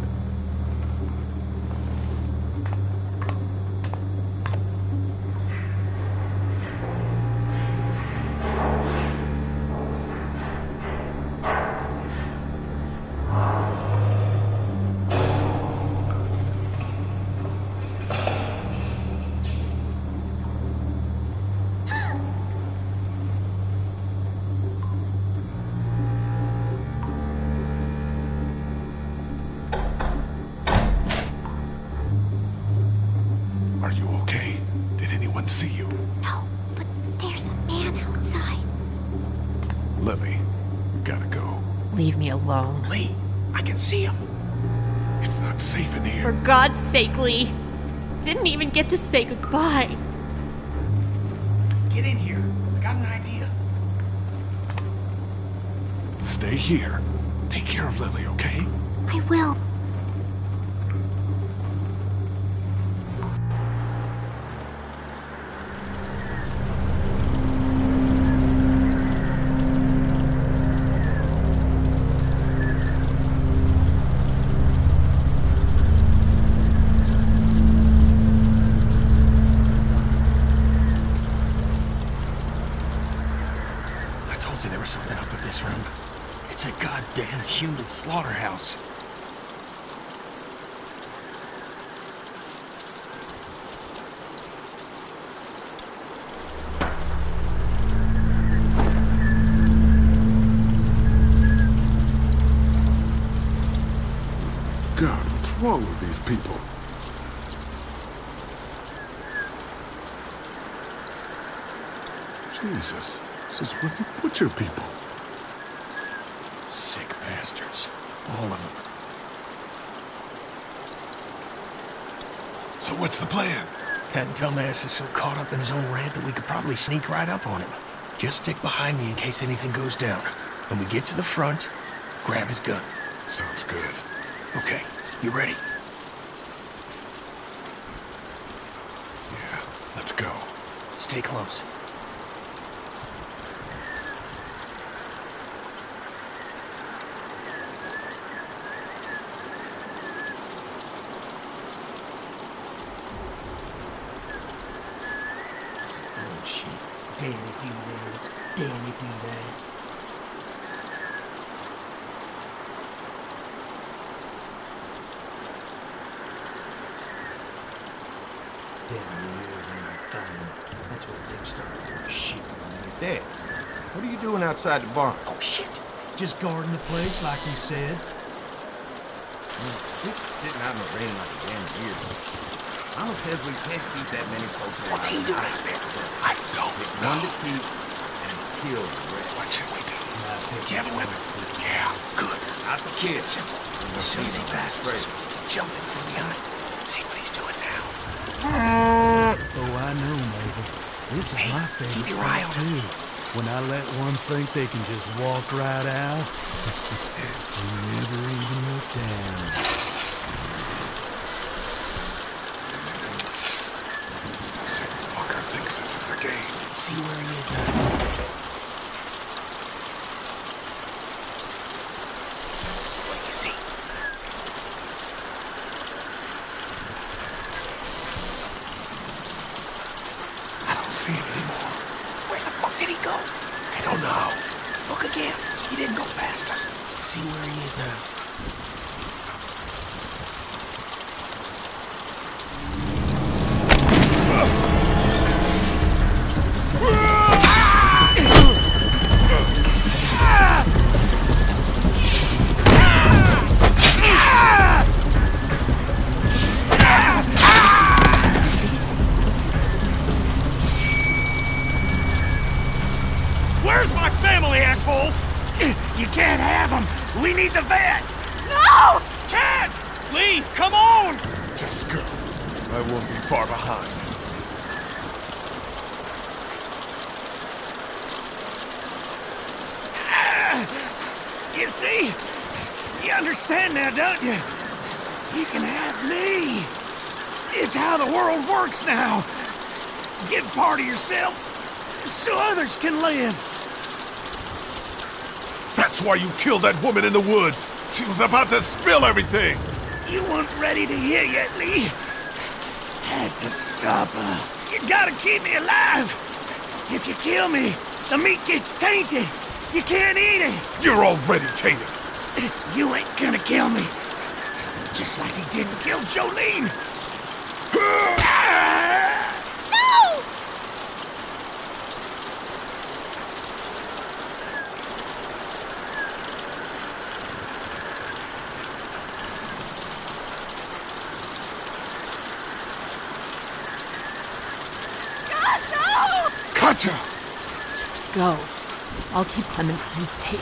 Lily, we gotta go. Leave me alone. Lee, I can see him. It's not safe in here. For God's sake, Lee. Didn't even get to say goodbye. Get in here. I got an idea. Stay here. Take care of Lily, okay? I will. Human slaughterhouse. God, what's wrong with these people? Jesus, this is where they butcher people. Sick bastards. All of them. So what's the plan? That dumbass is so caught up in his own rant that we could probably sneak right up on him. Just stick behind me in case anything goes down. When we get to the front, grab his gun. Sounds good. Okay, you ready? Yeah, let's go. Stay close. Danny do this, Danny do that. Danny really found. That's when things started doing shit right there. What are you doing outside the barn? Oh shit! Just guarding the place like you said. Mm, sitting out in the rain like a damn deer. Mama says we can't keep that many folks out. What's he doing out there? I don't know. One to keep and kill the rest. What should we do? Do you have a weapon? Yeah, good. Not the kid. It's simple. As soon as he passes us, jump in from behind. See what he's doing now. Oh, I know, Mabel. This is hey, my favorite keep your eye on too. Him. When I let one think they can just walk right out, they never even look down. Sick fucker thinks this is a game. See where he is now. What do you see? I don't see him anymore. Where the fuck did he go? I don't know. Look again. He didn't go past us. See where he is now. Now, give part of yourself so others can live. That's why you killed that woman in the woods. She was about to spill everything. You weren't ready to hear yet, Lee. Had to stop her. You gotta keep me alive. If you kill me, the meat gets tainted. You can't eat it. You're already tainted. You ain't gonna kill me. Just like he didn't kill Jolene. No! God, no! Katjaa! Just go. I'll keep Clementine safe.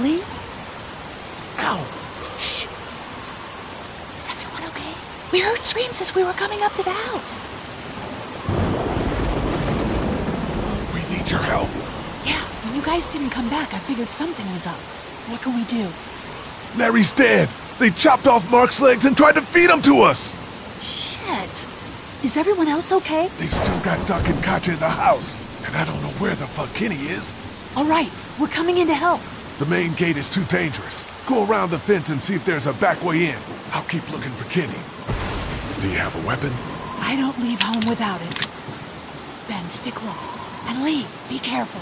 Lee? Ow! Shh! Is everyone okay? We heard screams as we were coming up to the house. We need your help. Yeah, when you guys didn't come back, I figured something was up. What can we do? Larry's dead! They chopped off Mark's legs and tried to feed him to us! Shit! Is everyone else okay? They've still got Duck and Katjaa in the house, and I don't know where the fuck Kenny is. All right, we're coming in to help. The main gate is too dangerous. Go around the fence and see if there's a back way in. I'll keep looking for Kenny. Do you have a weapon? I don't leave home without it. Ben, stick close. And Lee, be careful.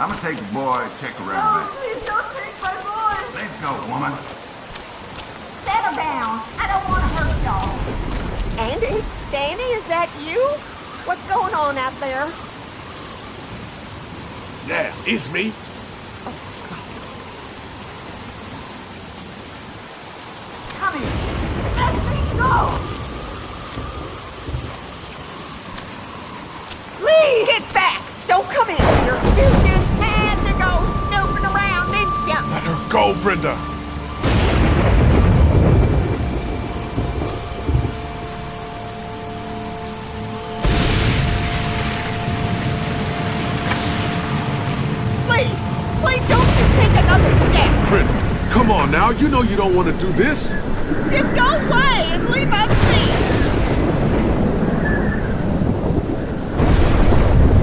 I'm gonna take the boy, check around. No, please don't take my boy. Let go, woman. Settle down. I don't want to hurt y'all. Andy? Danny, is that you? What's going on out there? Yeah, it's me. Oh, God. Come here. Let me go. Lee, get back. Don't come in here. You just let her go, Brenda! Please! Please don't you take another step! Brenda, come on now! You know you don't want to do this! Just go away and leave us be!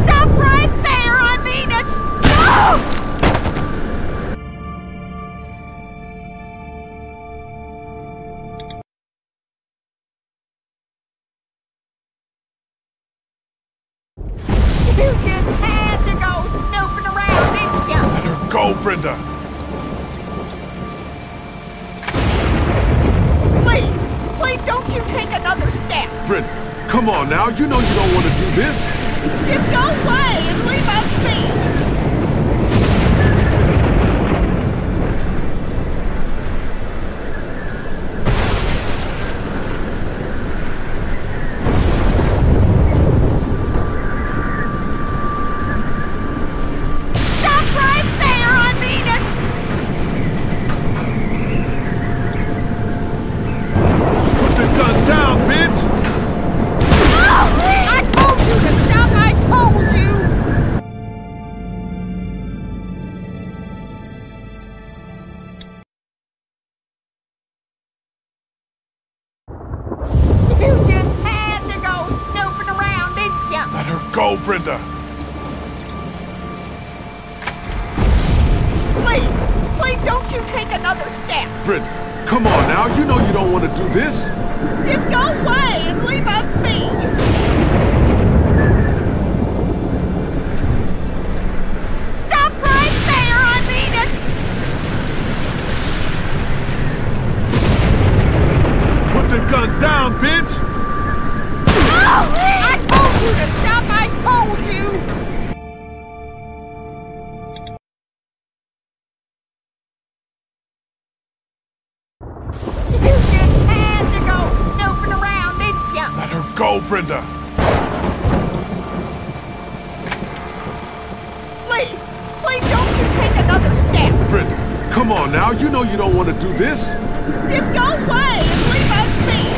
Stop right there! I mean it! No! Brenda! Please! Please don't you take another step! Brenda, come on now! You know you don't want to do this! Just go away and leave us Brenda! Please! Please don't you take another step! Brenda, come on now! You know you don't want to do this! Just go away and leave us be! Stop right there! I mean it! Put the gun down, bitch! No! I told you to stop! I told you! You just had to go snooping around, didn't you? Let her go, Brenda! Please! Please don't you take another step! Brenda, come on now! You know you don't want to do this! Just go away and leave us be!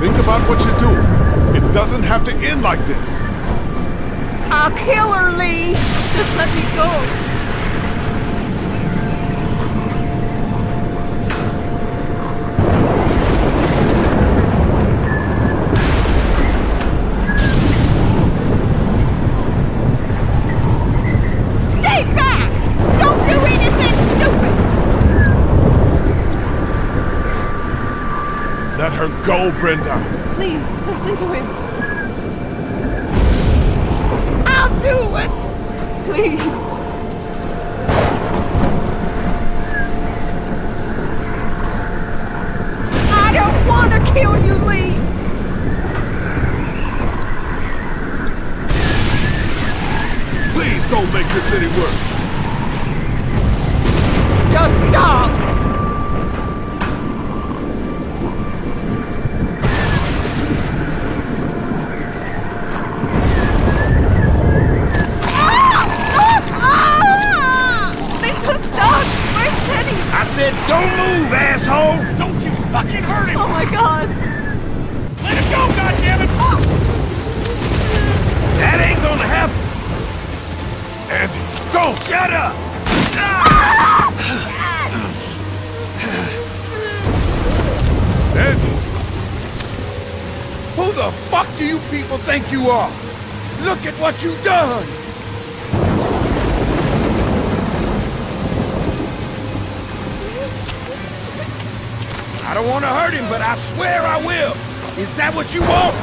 Think about what you're doing. It doesn't have to end like this. I'll kill her, Lee. Just let me go. Stay back! Don't do anything stupid! Let her go, Brenda. Please, listen to him. I'll do it! Please. said don't move, asshole! Don't you fucking hurt him! Oh my god! Let him go, goddammit! Oh. That ain't gonna happen! Andy, don't! Shut up! Ah. Andy! Who the fuck do you people think you are? Look at what you've done! I don't want to hurt him, but I swear I will! Is that what you want?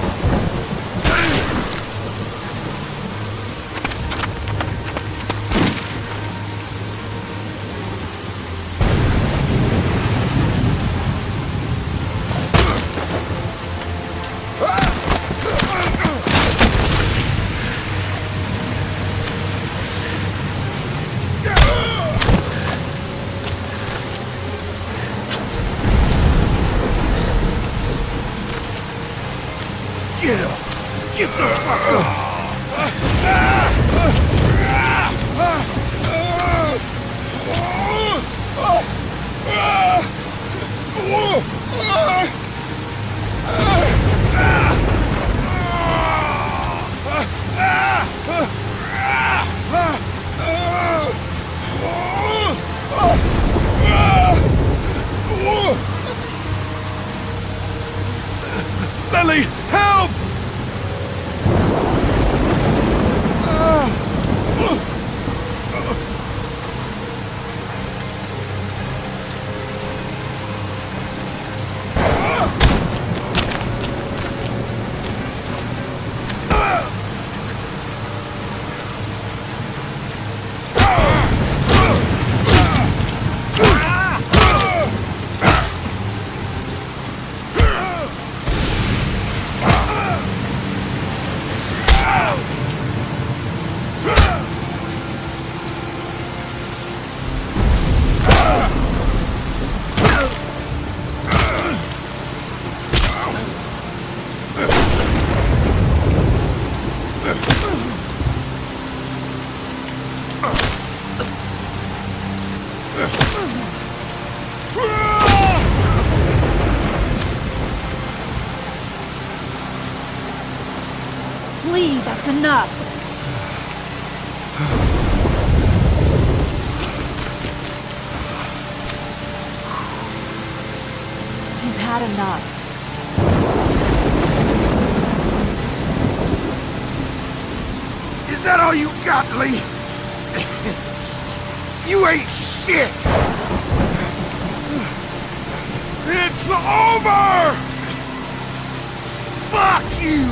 You ain't shit! It's over! Fuck you!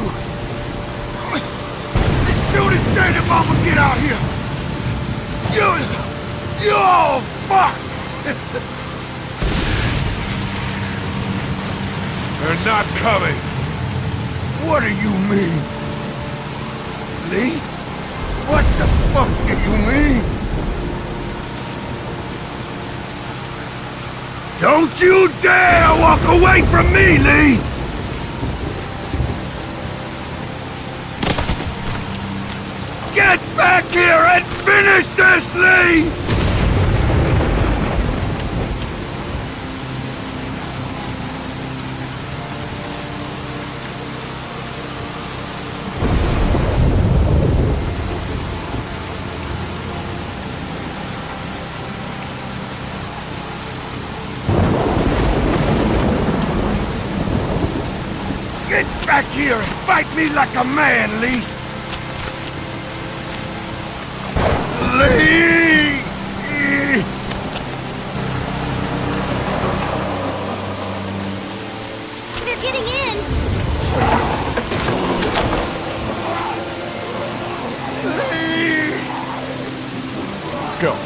Let's do this thing if I'ma get out here! You... You're all fucked! They're not coming! What do you mean? Lee? What the fuck do you mean? Don't you dare walk away from me, Lee! Get back here and finish this, Lee! Back here and fight me like a man, Lee! Lee! They're getting in! Lee! Let's go.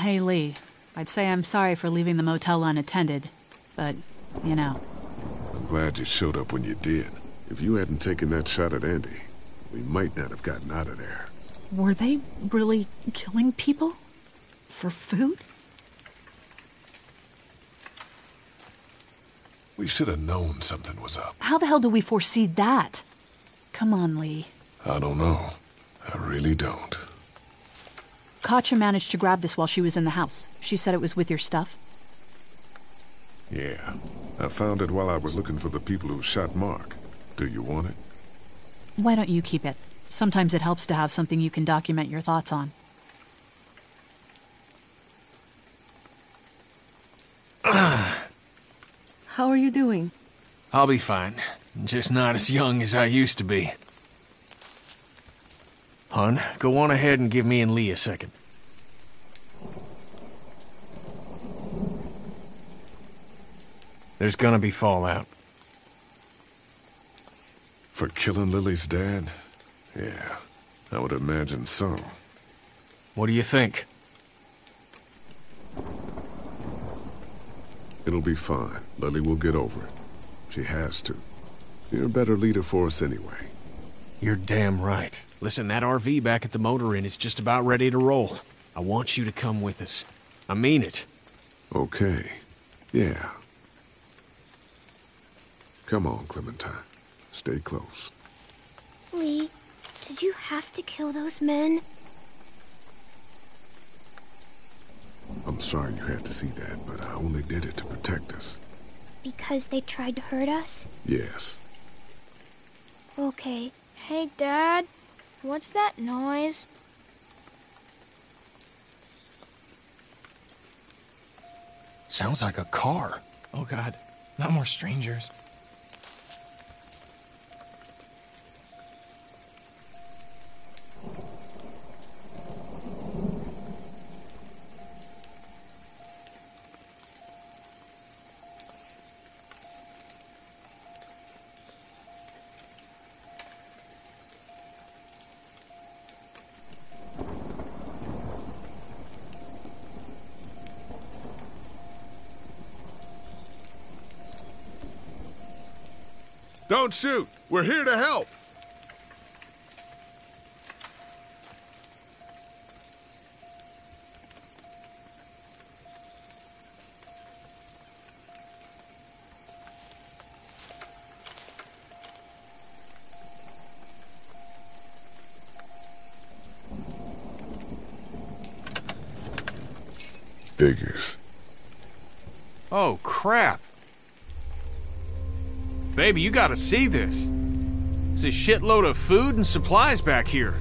Hey, Lee. I'd say I'm sorry for leaving the motel unattended, but, you know. I'm glad you showed up when you did. If you hadn't taken that shot at Andy, we might not have gotten out of there. Were they really killing people? For food? We should have known something was up. How the hell do we foresee that? Come on, Lee. I don't know. I really don't. Katjaa managed to grab this while she was in the house. She said it was with your stuff. Yeah. I found it while I was looking for the people who shot Mark. Do you want it? Why don't you keep it? Sometimes it helps to have something you can document your thoughts on. How are you doing? I'll be fine. Just not as young as I used to be. Hun, go on ahead and give me and Lee a second. There's gonna be fallout. For killing Lily's dad? Yeah, I would imagine so. What do you think? It'll be fine. Lilly will get over it. She has to. You're a better leader for us anyway. You're damn right. Listen, that R V back at the Motor Inn is just about ready to roll. I want you to come with us. I mean it. Okay. Yeah. Come on, Clementine. Stay close. Lee, did you have to kill those men? I'm sorry you had to see that, but I only did it to protect us. Because they tried to hurt us? Yes. Okay. Hey, Dad. What's that noise? Sounds like a car. Oh, God. Not more strangers. Don't shoot! We're here to help! Figures. Oh, crap! Baby, you gotta see this. It's a shitload of food and supplies back here.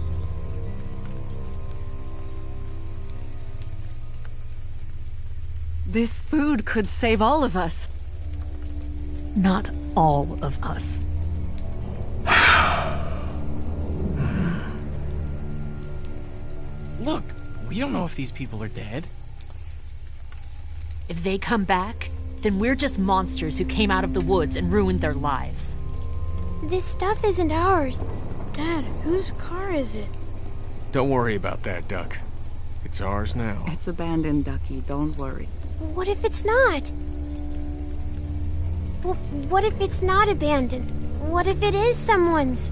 This food could save all of us. Not all of us. Look, we don't know if these people are dead. If they come back, then we're just monsters who came out of the woods and ruined their lives. This stuff isn't ours. Dad, whose car is it? Don't worry about that, Duck. It's ours now. It's abandoned, Ducky. Don't worry. What if it's not? Well, what if it's not abandoned? What if it is someone's?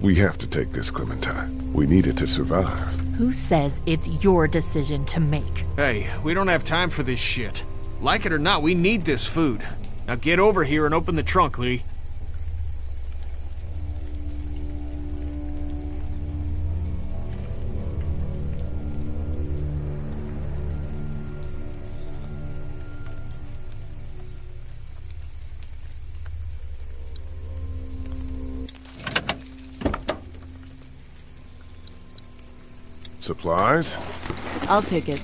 We have to take this, Clementine. We need it to survive. Who says it's your decision to make? Hey, we don't have time for this shit. Like it or not, we need this food. Now get over here and open the trunk, Lee. Supplies? I'll take it.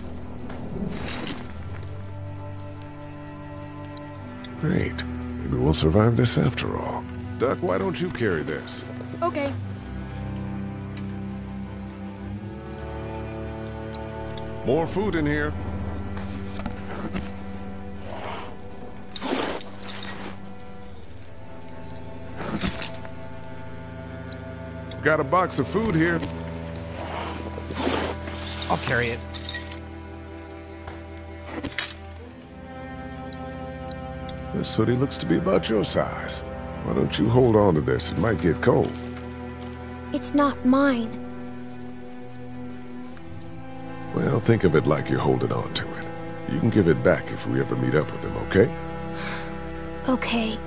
Great. Maybe we'll survive this after all. Duck, why don't you carry this? Okay. More food in here. Got a box of food here. I'll carry it. This hoodie looks to be about your size. Why don't you hold on to this? It might get cold. It's not mine. Well, think of it like you're holding on to it. You can give it back if we ever meet up with him, okay? Okay.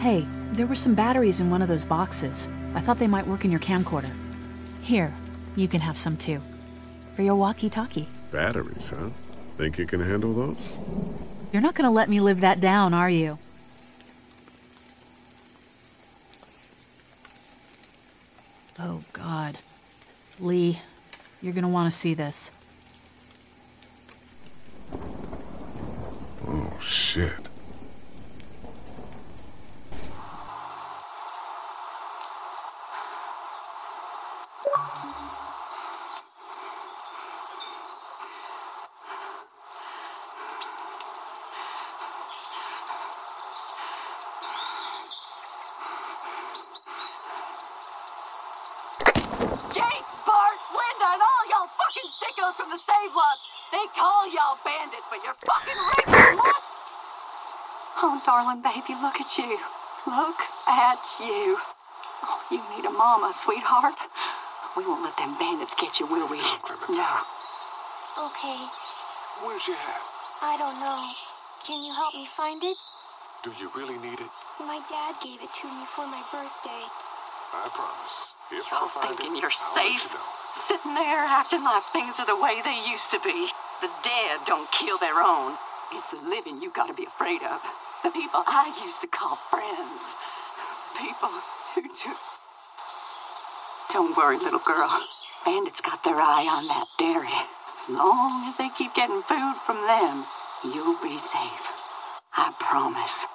Hey, there were some batteries in one of those boxes. I thought they might work in your camcorder. Here, you can have some too. For your walkie-talkie. Batteries, huh? Think you can handle those? You're not gonna let me live that down, are you? Oh, God. Lee, you're gonna want to see this. Oh, shit. Jake, Bart, Linda, and all y'all fucking sickos from the Save Lots. They call y'all bandits, but you're fucking rapists, what? Oh, darling baby, look at you. Look at you. Oh, you need a mama, sweetheart. We won't let them bandits get you, will we? Don't, Clementine. No. Okay. Where's your hat? I don't know. Can you help me find it? Do you really need it? My dad gave it to me for my birthday. I promise. Y'all thinking you're safe? Sitting there acting like things are the way they used to be. The dead don't kill their own. It's the living you gotta be afraid of. The people I used to call friends. People who do... Don't worry, little girl. Bandits got their eye on that dairy. As long as they keep getting food from them, you'll be safe. I promise.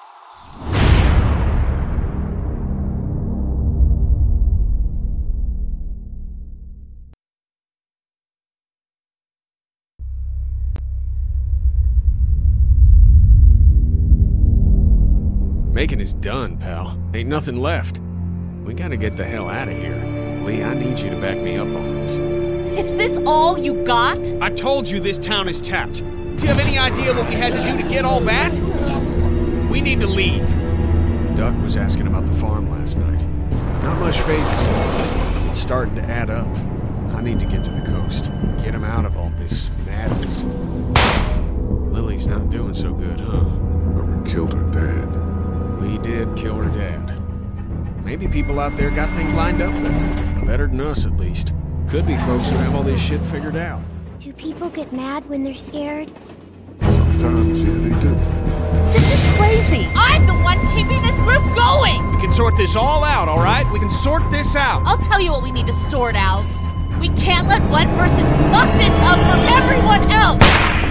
Bacon is done, pal. Ain't nothing left. We gotta get the hell out of here. Lee, I need you to back me up on this. Is this all you got? I told you this town is tapped. Do you have any idea what we had to do to get all that? We need to leave. Duck was asking about the farm last night. Not much phases anymore. It's starting to add up. I need to get to the coast. Get him out of all this madness. Lily's not doing so good, huh? But we killed her dad. He did kill her dad. Maybe people out there got things lined up better. Better than us, at least. Could be folks who have all this shit figured out. Do people get mad when they're scared? Sometimes, yeah, they do. This is crazy! I'm the one keeping this group going! We can sort this all out, alright? We can sort this out! I'll tell you what we need to sort out. We can't let one person fuck this up for everyone else!